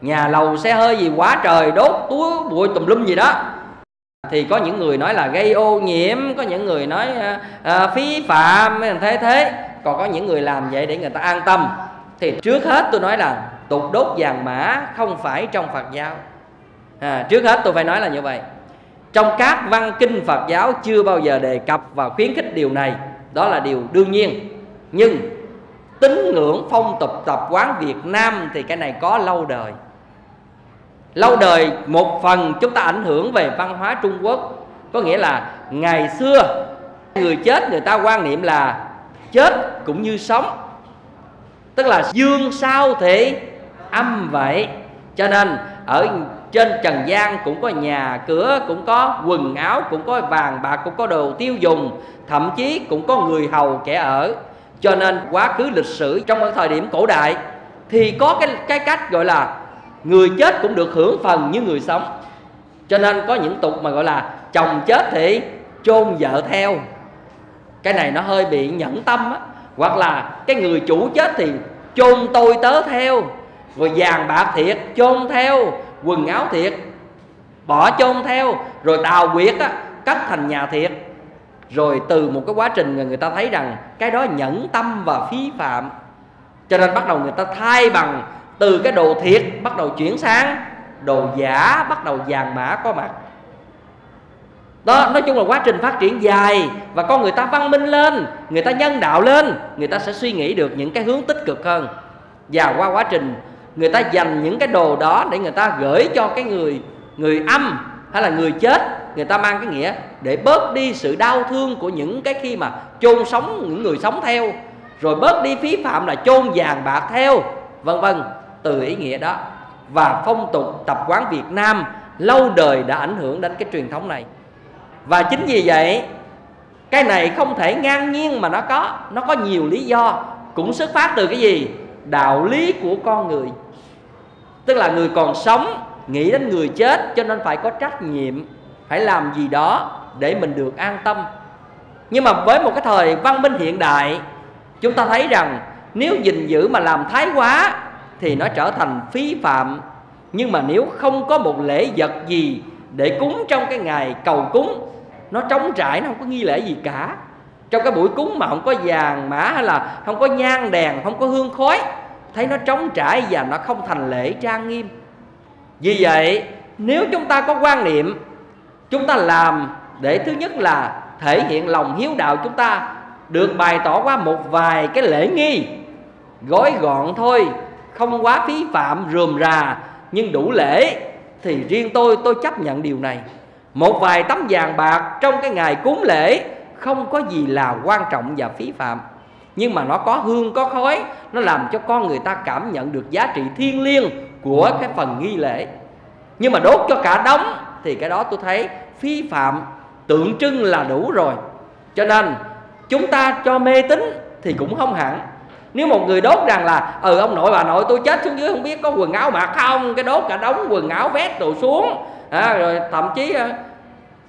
nhà lầu xe hơi gì quá trời, đốt túi bụi tùm lum gì đó. Thì có những người nói là gây ô nhiễm, có những người nói phí phạm thế. Còn có những người làm vậy để người ta an tâm. Thì trước hết tôi nói là tục đốt vàng mã không phải trong Phật giáo. Trước hết tôi phải nói là như vậy. Trong các văn kinh Phật giáo chưa bao giờ đề cập và khuyến khích điều này. Đó là điều đương nhiên. Nhưng tín ngưỡng phong tục tập quán Việt Nam thì cái này có lâu đời. Lâu đời một phần chúng ta ảnh hưởng về văn hóa Trung Quốc. Có nghĩa là ngày xưa người chết người ta quan niệm là chết cũng như sống, tức là dương sao thì âm vậy. Cho nên ở trên trần gian cũng có nhà cửa, cũng có quần áo, cũng có vàng bạc, cũng có đồ tiêu dùng, thậm chí cũng có người hầu kẻ ở. Cho nên quá khứ lịch sử trong thời điểm cổ đại thì có cái cách gọi là người chết cũng được hưởng phần như người sống. Cho nên có những tục mà gọi là chồng chết thì chôn vợ theo. Cái này nó hơi bị nhẫn tâm á. Hoặc là cái người chủ chết thì chôn tôi tớ theo, rồi vàng bạc thiệt chôn theo, quần áo thiệt bỏ chôn theo, rồi đào huyệt á, cất thành nhà thiệt. Rồi từ một cái quá trình người ta thấy rằng cái đó nhẫn tâm và phí phạm, cho nên bắt đầu người ta thay bằng từ cái đồ thiệt bắt đầu chuyển sang đồ giả, bắt đầu vàng mã có mặt. Đó, nói chung là quá trình phát triển dài, và con người ta văn minh lên, người ta nhân đạo lên, người ta sẽ suy nghĩ được những cái hướng tích cực hơn. Và qua quá trình người ta dành những cái đồ đó để người ta gửi cho cái người âm hay là người chết, người ta mang cái nghĩa để bớt đi sự đau thương của những cái khi mà chôn sống những người sống theo, rồi bớt đi phí phạm là chôn vàng bạc theo, vân vân, từ ý nghĩa đó. Và phong tục tập quán Việt Nam lâu đời đã ảnh hưởng đến cái truyền thống này. Và chính vì vậy cái này không thể ngang nhiên mà nó có nhiều lý do, cũng xuất phát từ cái gì? Đạo lý của con người. Tức là người còn sống nghĩ đến người chết, cho nên phải có trách nhiệm, phải làm gì đó để mình được an tâm. Nhưng mà với một cái thời văn minh hiện đại, chúng ta thấy rằng nếu gìn giữ mà làm thái quá thì nó trở thành phí phạm. Nhưng mà nếu không có một lễ vật gì để cúng trong cái ngày cầu cúng, nó trống trải, nó không có nghi lễ gì cả. Trong cái buổi cúng mà không có vàng mã hay là không có nhang đèn, không có hương khói, thấy nó trống trải và nó không thành lễ trang nghiêm. Vì vậy nếu chúng ta có quan niệm, chúng ta làm để thứ nhất là thể hiện lòng hiếu đạo chúng ta được bày tỏ qua một vài cái lễ nghi gói gọn thôi, không quá phí phạm rườm rà nhưng đủ lễ, thì riêng tôi chấp nhận điều này. Một vài tấm vàng bạc trong cái ngày cúng lễ không có gì là quan trọng và phí phạm, nhưng mà nó có hương có khói, nó làm cho con người ta cảm nhận được giá trị thiêng liêng của cái phần nghi lễ. Nhưng mà đốt cho cả đống thì cái đó tôi thấy phí phạm, tượng trưng là đủ rồi. Cho nên chúng ta cho mê tín thì cũng không hẳn. Nếu một người đốt rằng là ông nội bà nội tôi chết xuống dưới không biết có quần áo mặc không, cái đốt cả đống quần áo vét đồ xuống, rồi thậm chí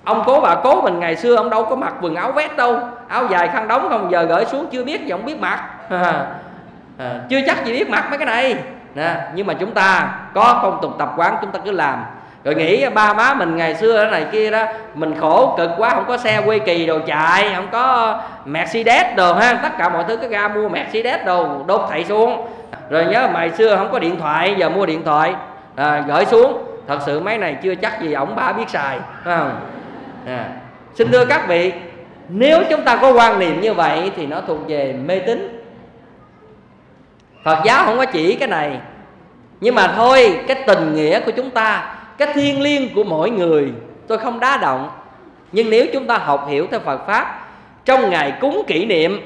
ông cố bà cố mình ngày xưa ông đâu có mặc quần áo vét đâu, áo dài khăn đóng không, giờ gửi xuống chưa biết gì, không biết mặc, chưa chắc gì biết mặc mấy cái này. Nhưng mà chúng ta có phong tục tập quán, chúng ta cứ làm. Rồi nghĩ ba má mình ngày xưa này kia đó, mình khổ cực quá, không có xe quê kỳ đồ chạy, không có Mercedes đồ ha, tất cả mọi thứ cứ ra mua Mercedes đồ, đốt thảy xuống. Rồi nhớ ngày xưa không có điện thoại, giờ mua điện thoại, gửi xuống. Thật sự mấy này chưa chắc gì ổng bả biết xài, phải không? Xin thưa các vị, nếu chúng ta có quan niệm như vậy thì nó thuộc về mê tín. Phật giáo không có chỉ cái này. Nhưng mà thôi, cái tình nghĩa của chúng ta, cái thiêng liêng của mỗi người tôi không đá động. Nhưng nếu chúng ta học hiểu theo Phật Pháp, trong ngày cúng kỷ niệm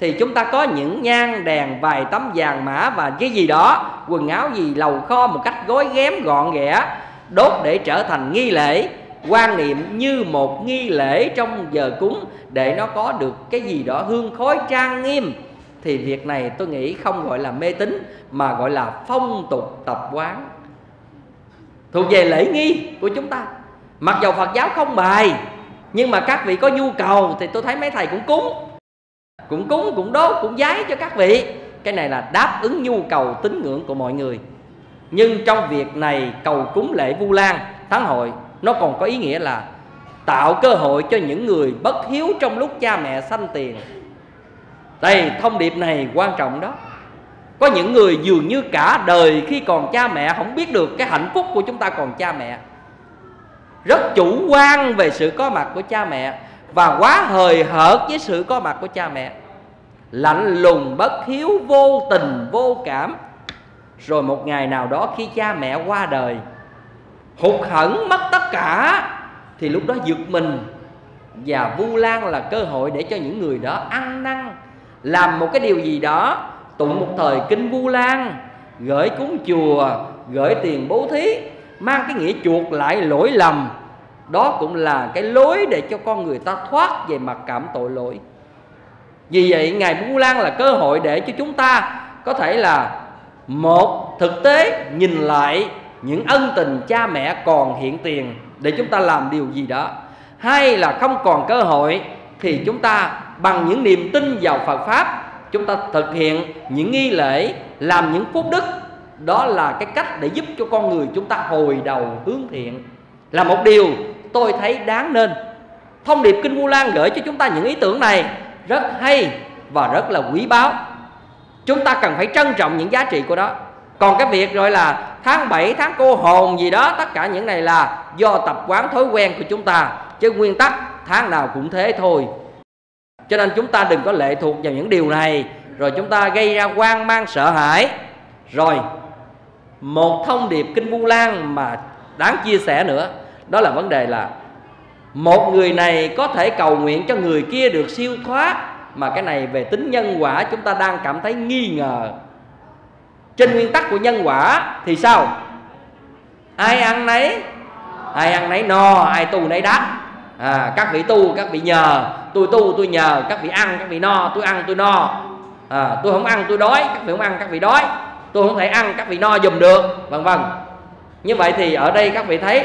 thì chúng ta có những nhang đèn, vài tấm vàng mã và cái gì đó, quần áo gì lầu kho một cách gói ghém gọn ghẽ, đốt để trở thành nghi lễ, quan niệm như một nghi lễ trong giờ cúng, để nó có được cái gì đó hương khói trang nghiêm. Thì việc này tôi nghĩ không gọi là mê tín mà gọi là phong tục tập quán, thuộc về lễ nghi của chúng ta. Mặc dù Phật giáo không bài, nhưng mà các vị có nhu cầu thì tôi thấy mấy thầy cũng cúng, cũng đốt, cũng giái cho các vị. Cái này là đáp ứng nhu cầu tín ngưỡng của mọi người. Nhưng trong việc này, cầu cúng lễ Vu Lan Tháng Hội, nó còn có ý nghĩa là tạo cơ hội cho những người bất hiếu trong lúc cha mẹ sanh tiền. Đây, thông điệp này quan trọng đó. Có những người dường như cả đời khi còn cha mẹ không biết được cái hạnh phúc của chúng ta còn cha mẹ, rất chủ quan về sự có mặt của cha mẹ và quá hời hợt với sự có mặt của cha mẹ, lạnh lùng, bất hiếu, vô tình, vô cảm. Rồi một ngày nào đó khi cha mẹ qua đời, hụt hẫng mất tất cả, thì lúc đó giật mình. Và Vu Lan là cơ hội để cho những người đó ăn năn, làm một cái điều gì đó, tụng một thời kinh Vu Lan, gửi cúng chùa, gửi tiền bố thí, mang cái nghĩa chuộc lại lỗi lầm. Đó cũng là cái lối để cho con người ta thoát về mặt cảm tội lỗi. Vì vậy ngày Vu Lan là cơ hội để cho chúng ta có thể là một thực tế nhìn lại những ân tình cha mẹ còn hiện tiền để chúng ta làm điều gì đó. Hai là không còn cơ hội thì chúng ta bằng những niềm tin vào Phật Pháp, chúng ta thực hiện những nghi lễ, làm những phúc đức. Đó là cái cách để giúp cho con người chúng ta hồi đầu hướng thiện, là một điều tôi thấy đáng nên. Thông điệp Kinh Vu Lan gửi cho chúng ta những ý tưởng này rất hay và rất là quý báu. Chúng ta cần phải trân trọng những giá trị của nó. Còn cái việc rồi là tháng 7, tháng cô hồn gì đó, tất cả những này là do tập quán thói quen của chúng ta, chứ nguyên tắc tháng nào cũng thế thôi. Cho nên chúng ta đừng có lệ thuộc vào những điều này, rồi chúng ta gây ra hoang mang sợ hãi. Rồi một thông điệp Kinh Vu Lan mà đáng chia sẻ nữa, đó là vấn đề là một người này có thể cầu nguyện cho người kia được siêu thoát. Mà cái này về tính nhân quả chúng ta đang cảm thấy nghi ngờ. Trên nguyên tắc của nhân quả thì sao? Ai ăn nấy ai ăn nấy no, ai tu nấy đắc. Các vị tu, các vị nhờ. Tôi tu, tôi nhờ. Các vị ăn, các vị no. Tôi ăn, tôi no. Tôi không ăn, tôi đói. Các vị không ăn, các vị đói. Tôi không thể ăn, các vị no dùm được, vân vân. Như vậy thì ở đây các vị thấy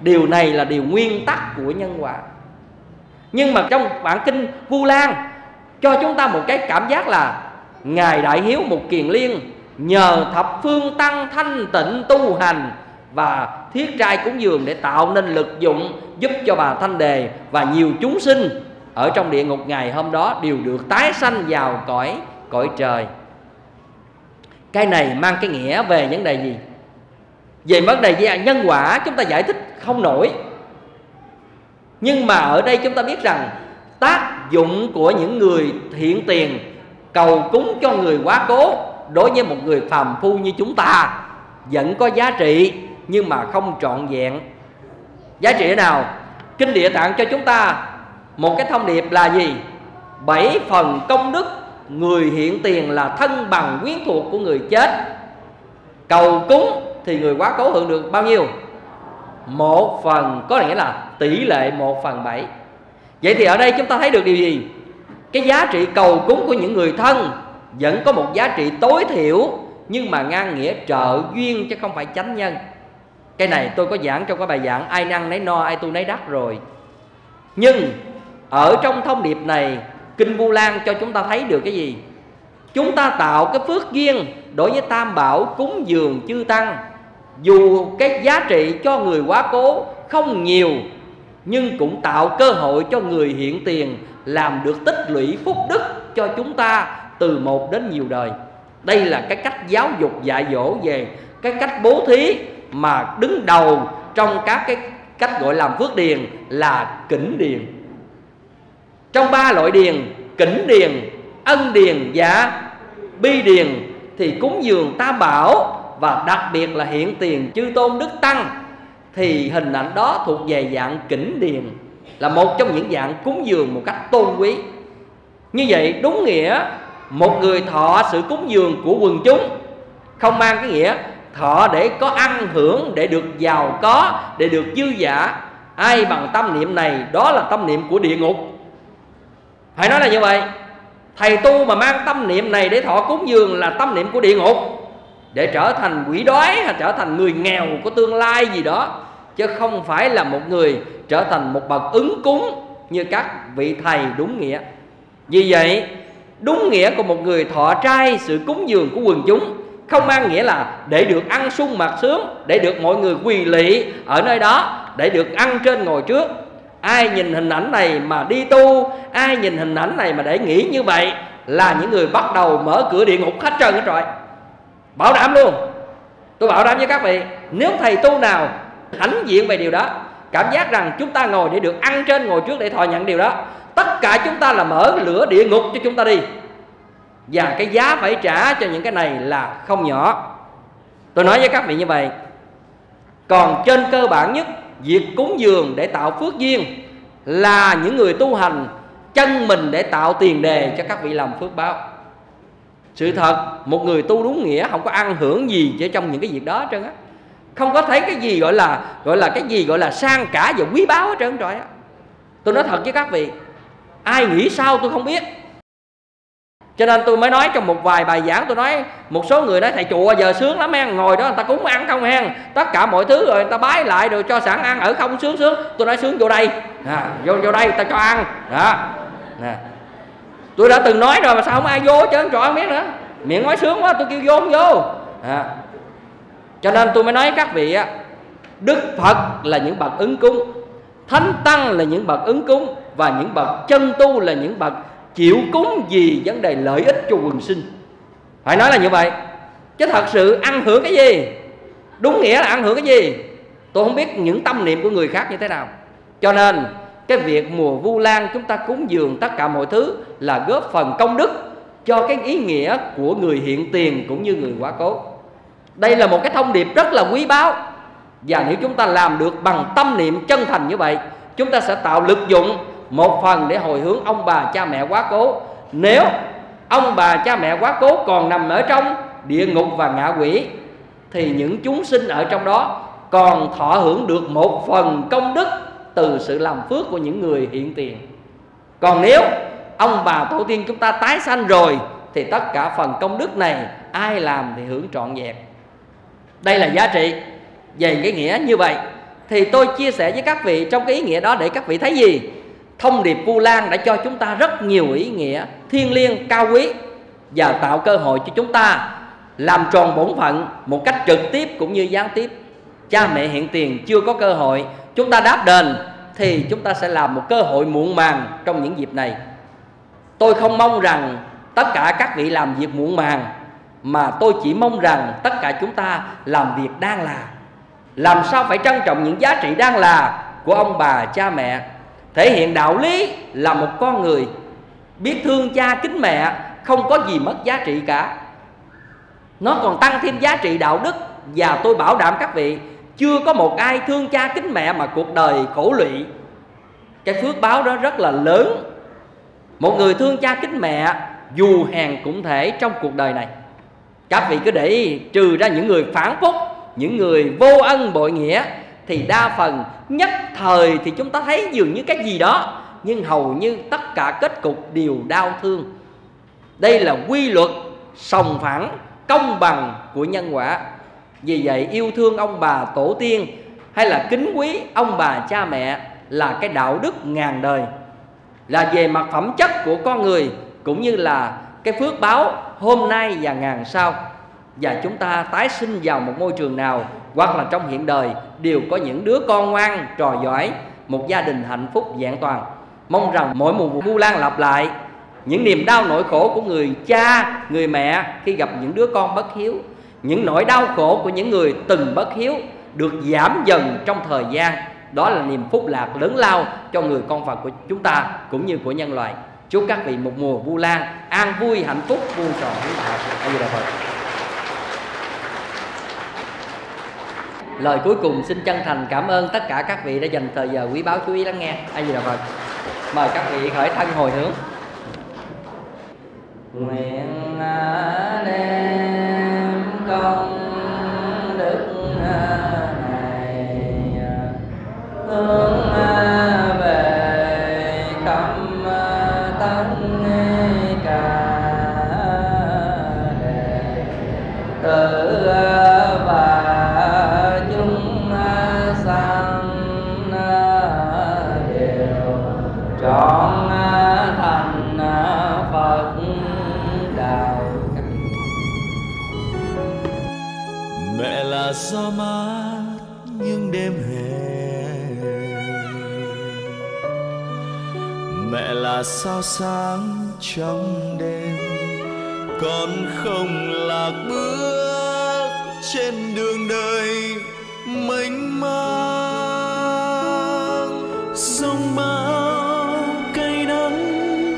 điều này là điều nguyên tắc của nhân quả. Nhưng mà trong bản kinh Vu Lan cho chúng ta một cái cảm giác là Ngài Đại Hiếu Mục Kiền Liên nhờ thập phương tăng thanh tịnh tu hành và thiết trai cúng dường để tạo nên lực dụng giúp cho bà Thanh Đề và nhiều chúng sinh ở trong địa ngục ngày hôm đó đều được tái sanh vào cõi trời. Cái này mang cái nghĩa về vấn đề gì? Về vấn đề nhân quả chúng ta giải thích không nổi. Nhưng mà ở đây chúng ta biết rằng tác dụng của những người thiện tiền cầu cúng cho người quá cố đối với một người phàm phu như chúng ta vẫn có giá trị nhưng mà không trọn vẹn. Giá trị nào? Kinh Địa Tạng cho chúng ta một cái thông điệp là gì? 7 phần công đức người hiện tiền là thân bằng quyến thuộc của người chết. Cầu cúng thì người quá cố hưởng được bao nhiêu? 1 phần, có nghĩa là tỷ lệ 1/7. Vậy thì ở đây chúng ta thấy được điều gì? Cái giá trị cầu cúng của những người thân vẫn có một giá trị tối thiểu, nhưng mà ngang nghĩa trợ duyên chứ không phải chánh nhân. Cái này tôi có giảng trong cái bài giảng ai ăn nấy no, ai tu nấy đắc rồi. Nhưng ở trong thông điệp này, Kinh Vu Lan cho chúng ta thấy được cái gì? Chúng ta tạo cái phước duyên đối với tam bảo cúng dường chư tăng. Dù cái giá trị cho người quá cố không nhiều, nhưng cũng tạo cơ hội cho người hiện tiền làm được tích lũy phúc đức cho chúng ta từ một đến nhiều đời. Đây là cái cách giáo dục dạy dỗ về cái cách bố thí mà đứng đầu trong các cái cách gọi làm phước điền là kỉnh điền. Trong 3 loại điền, kỉnh điền, ân điền và bi điền, thì cúng dường tam bảo và đặc biệt là hiện tiền chư tôn đức tăng thì hình ảnh đó thuộc về dạng kỉnh điền, là một trong những dạng cúng dường một cách tôn quý. Như vậy đúng nghĩa một người thọ sự cúng dường của quần chúng không mang cái nghĩa thọ để có ăn hưởng, để được giàu có, để được dư dả. Ai bằng tâm niệm này, đó là tâm niệm của địa ngục. Phải nói là như vậy. Thầy tu mà mang tâm niệm này để thọ cúng dường là tâm niệm của địa ngục, để trở thành quỷ đói hay trở thành người nghèo của tương lai gì đó, chứ không phải là một người trở thành một bậc ứng cúng như các vị thầy đúng nghĩa. Vì vậy đúng nghĩa của một người thọ trai sự cúng dường của quần chúng không mang nghĩa là để được ăn sung mặc sướng, để được mọi người quỳ lị ở nơi đó, để được ăn trên ngồi trước. Ai nhìn hình ảnh này mà đi tu, ai nhìn hình ảnh này mà để nghĩ như vậy là những người bắt đầu mở cửa địa ngục hết trơn hết rồi. Bảo đảm luôn. Tôi bảo đảm với các vị, nếu thầy tu nào hãnh diện về điều đó, cảm giác rằng chúng ta ngồi để được ăn trên ngồi trước để thọ nhận điều đó, tất cả chúng ta là mở lửa địa ngục cho chúng ta đi. Và cái giá phải trả cho những cái này là không nhỏ. Tôi nói với các vị như vậy. Còn trên cơ bản nhất, việc cúng dường để tạo phước duyên là những người tu hành chân mình để tạo tiền đề cho các vị làm phước báo. Sự thật, một người tu đúng nghĩa không có ăn hưởng gì chứ trong những cái việc đó hết trơn á. Không có thấy cái gì gọi là cái gì gọi là sang cả và quý báu hết trơn trời á. Tôi nói thật với các vị, ai nghĩ sao tôi không biết. Cho nên tôi mới nói trong một vài bài giảng, tôi nói một số người nói thầy chùa giờ sướng lắm hen, ngồi đó người ta cúng ăn không hen, tất cả mọi thứ rồi người ta bái lại rồi cho sẵn ăn ở không sướng. Tôi nói sướng vô đây, vô đây người ta cho ăn đó. Tôi đã từng nói rồi mà sao không ai vô chứ, trời không biết nữa. Miệng nói sướng quá tôi kêu vô không vô. Cho nên tôi mới nói các vị á, Đức Phật là những bậc ứng cúng, Thánh Tăng là những bậc ứng cúng, và những bậc chân tu là những bậc chịu cúng vì vấn đề lợi ích cho quần sinh. Phải nói là như vậy. Chứ thật sự ăn hưởng cái gì? Đúng nghĩa là ăn hưởng cái gì? Tôi không biết những tâm niệm của người khác như thế nào. Cho nên cái việc mùa Vu Lan chúng ta cúng dường tất cả mọi thứ là góp phần công đức cho cái ý nghĩa của người hiện tiền cũng như người quá cố. Đây là một cái thông điệp rất là quý báu. Và nếu chúng ta làm được bằng tâm niệm chân thành như vậy, chúng ta sẽ tạo lực dụng một phần để hồi hướng ông bà cha mẹ quá cố. Nếu ông bà cha mẹ quá cố còn nằm ở trong địa ngục và ngạ quỷ thì những chúng sinh ở trong đó còn thọ hưởng được một phần công đức từ sự làm phước của những người hiện tiền. Còn nếu ông bà tổ tiên chúng ta tái sanh rồi thì tất cả phần công đức này ai làm thì hưởng trọn vẹn. Đây là giá trị về cái nghĩa như vậy. Thì tôi chia sẻ với các vị trong cái ý nghĩa đó để các vị thấy gì? Thông điệp Vu Lan đã cho chúng ta rất nhiều ý nghĩa thiêng liêng cao quý và tạo cơ hội cho chúng ta làm tròn bổn phận một cách trực tiếp cũng như gián tiếp. Cha mẹ hiện tiền chưa có cơ hội chúng ta đáp đền thì chúng ta sẽ làm một cơ hội muộn màng trong những dịp này. Tôi không mong rằng tất cả các vị làm việc muộn màng, mà tôi chỉ mong rằng tất cả chúng ta làm việc đang là. Làm sao phải trân trọng những giá trị đang là của ông bà cha mẹ, thể hiện đạo lý là một con người biết thương cha kính mẹ, không có gì mất giá trị cả. Nó còn tăng thêm giá trị đạo đức. Và tôi bảo đảm các vị, chưa có một ai thương cha kính mẹ mà cuộc đời khổ lụy. Cái phước báo đó rất là lớn. Một người thương cha kính mẹ dù hèn cũng thể trong cuộc đời này. Các vị cứ để ý, trừ ra những người phản phúc, những người vô ân bội nghĩa, thì đa phần nhất thời thì chúng ta thấy dường như cái gì đó, nhưng hầu như tất cả kết cục đều đau thương. Đây là quy luật sòng phẳng công bằng của nhân quả. Vì vậy yêu thương ông bà tổ tiên hay là kính quý ông bà cha mẹ là cái đạo đức ngàn đời, là về mặt phẩm chất của con người cũng như là cái phước báo hôm nay và ngàn sau. Và chúng ta tái sinh vào một môi trường nào hoặc là trong hiện đời đều có những đứa con ngoan trò giỏi, một gia đình hạnh phúc vẹn toàn. Mong rằng mỗi mùa Vu Lan lặp lại những niềm đau nỗi khổ của người cha, người mẹ khi gặp những đứa con bất hiếu, những nỗi đau khổ của những người từng bất hiếu được giảm dần trong thời gian. Đó là niềm phúc lạc lớn lao cho người con Phật của chúng ta cũng như của nhân loại. Chúc các vị một mùa Vu Lan an vui, hạnh phúc, vuông tròn hiếu đạo. A Di Đà Phật. Lời cuối cùng xin chân thành cảm ơn tất cả các vị đã dành thời giờ quý báu chú ý lắng nghe. A Di Đà Phật. Mời các vị khởi thân hồi hướng. Nguyện đem công đức này hướng về khắp tất cả đệ tử và chúng sanh đều trọn thành Phật. Mẹ là gió mát những đêm hè, mẹ là sao sáng trong đêm, con không lạc bước trên đường đời mênh mang. Sông bão cay đắng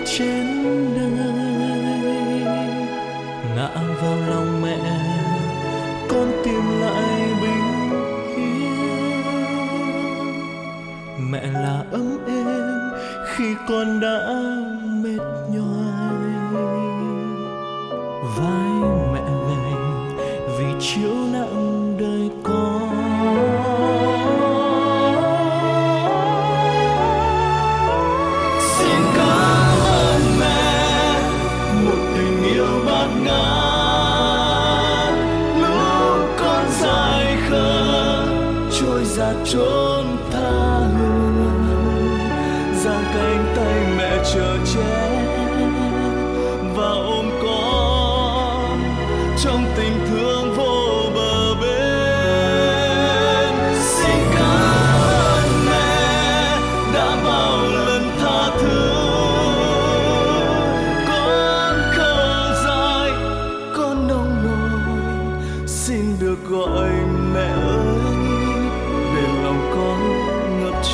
trên đời ngã vào lòng mẹ, con tìm lại bình yên. Mẹ là ấm êm khi con đã mệt nhoài, vai mẹ gầy vì chiếu nặng đời con. Xin cảm ơn mẹ một tình yêu bát ngát. Trốn tha lương giang cánh tay mẹ chờ che và ôm con trong tình thương vô bờ bến. Xin cảm ơn mẹ đã bao lần tha thứ, con khờ dại con nông nổi. Xin được gọi mẹ ơi,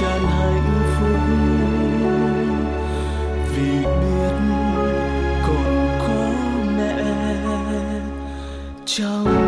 tràn hạnh phúc vì biết còn có mẹ trong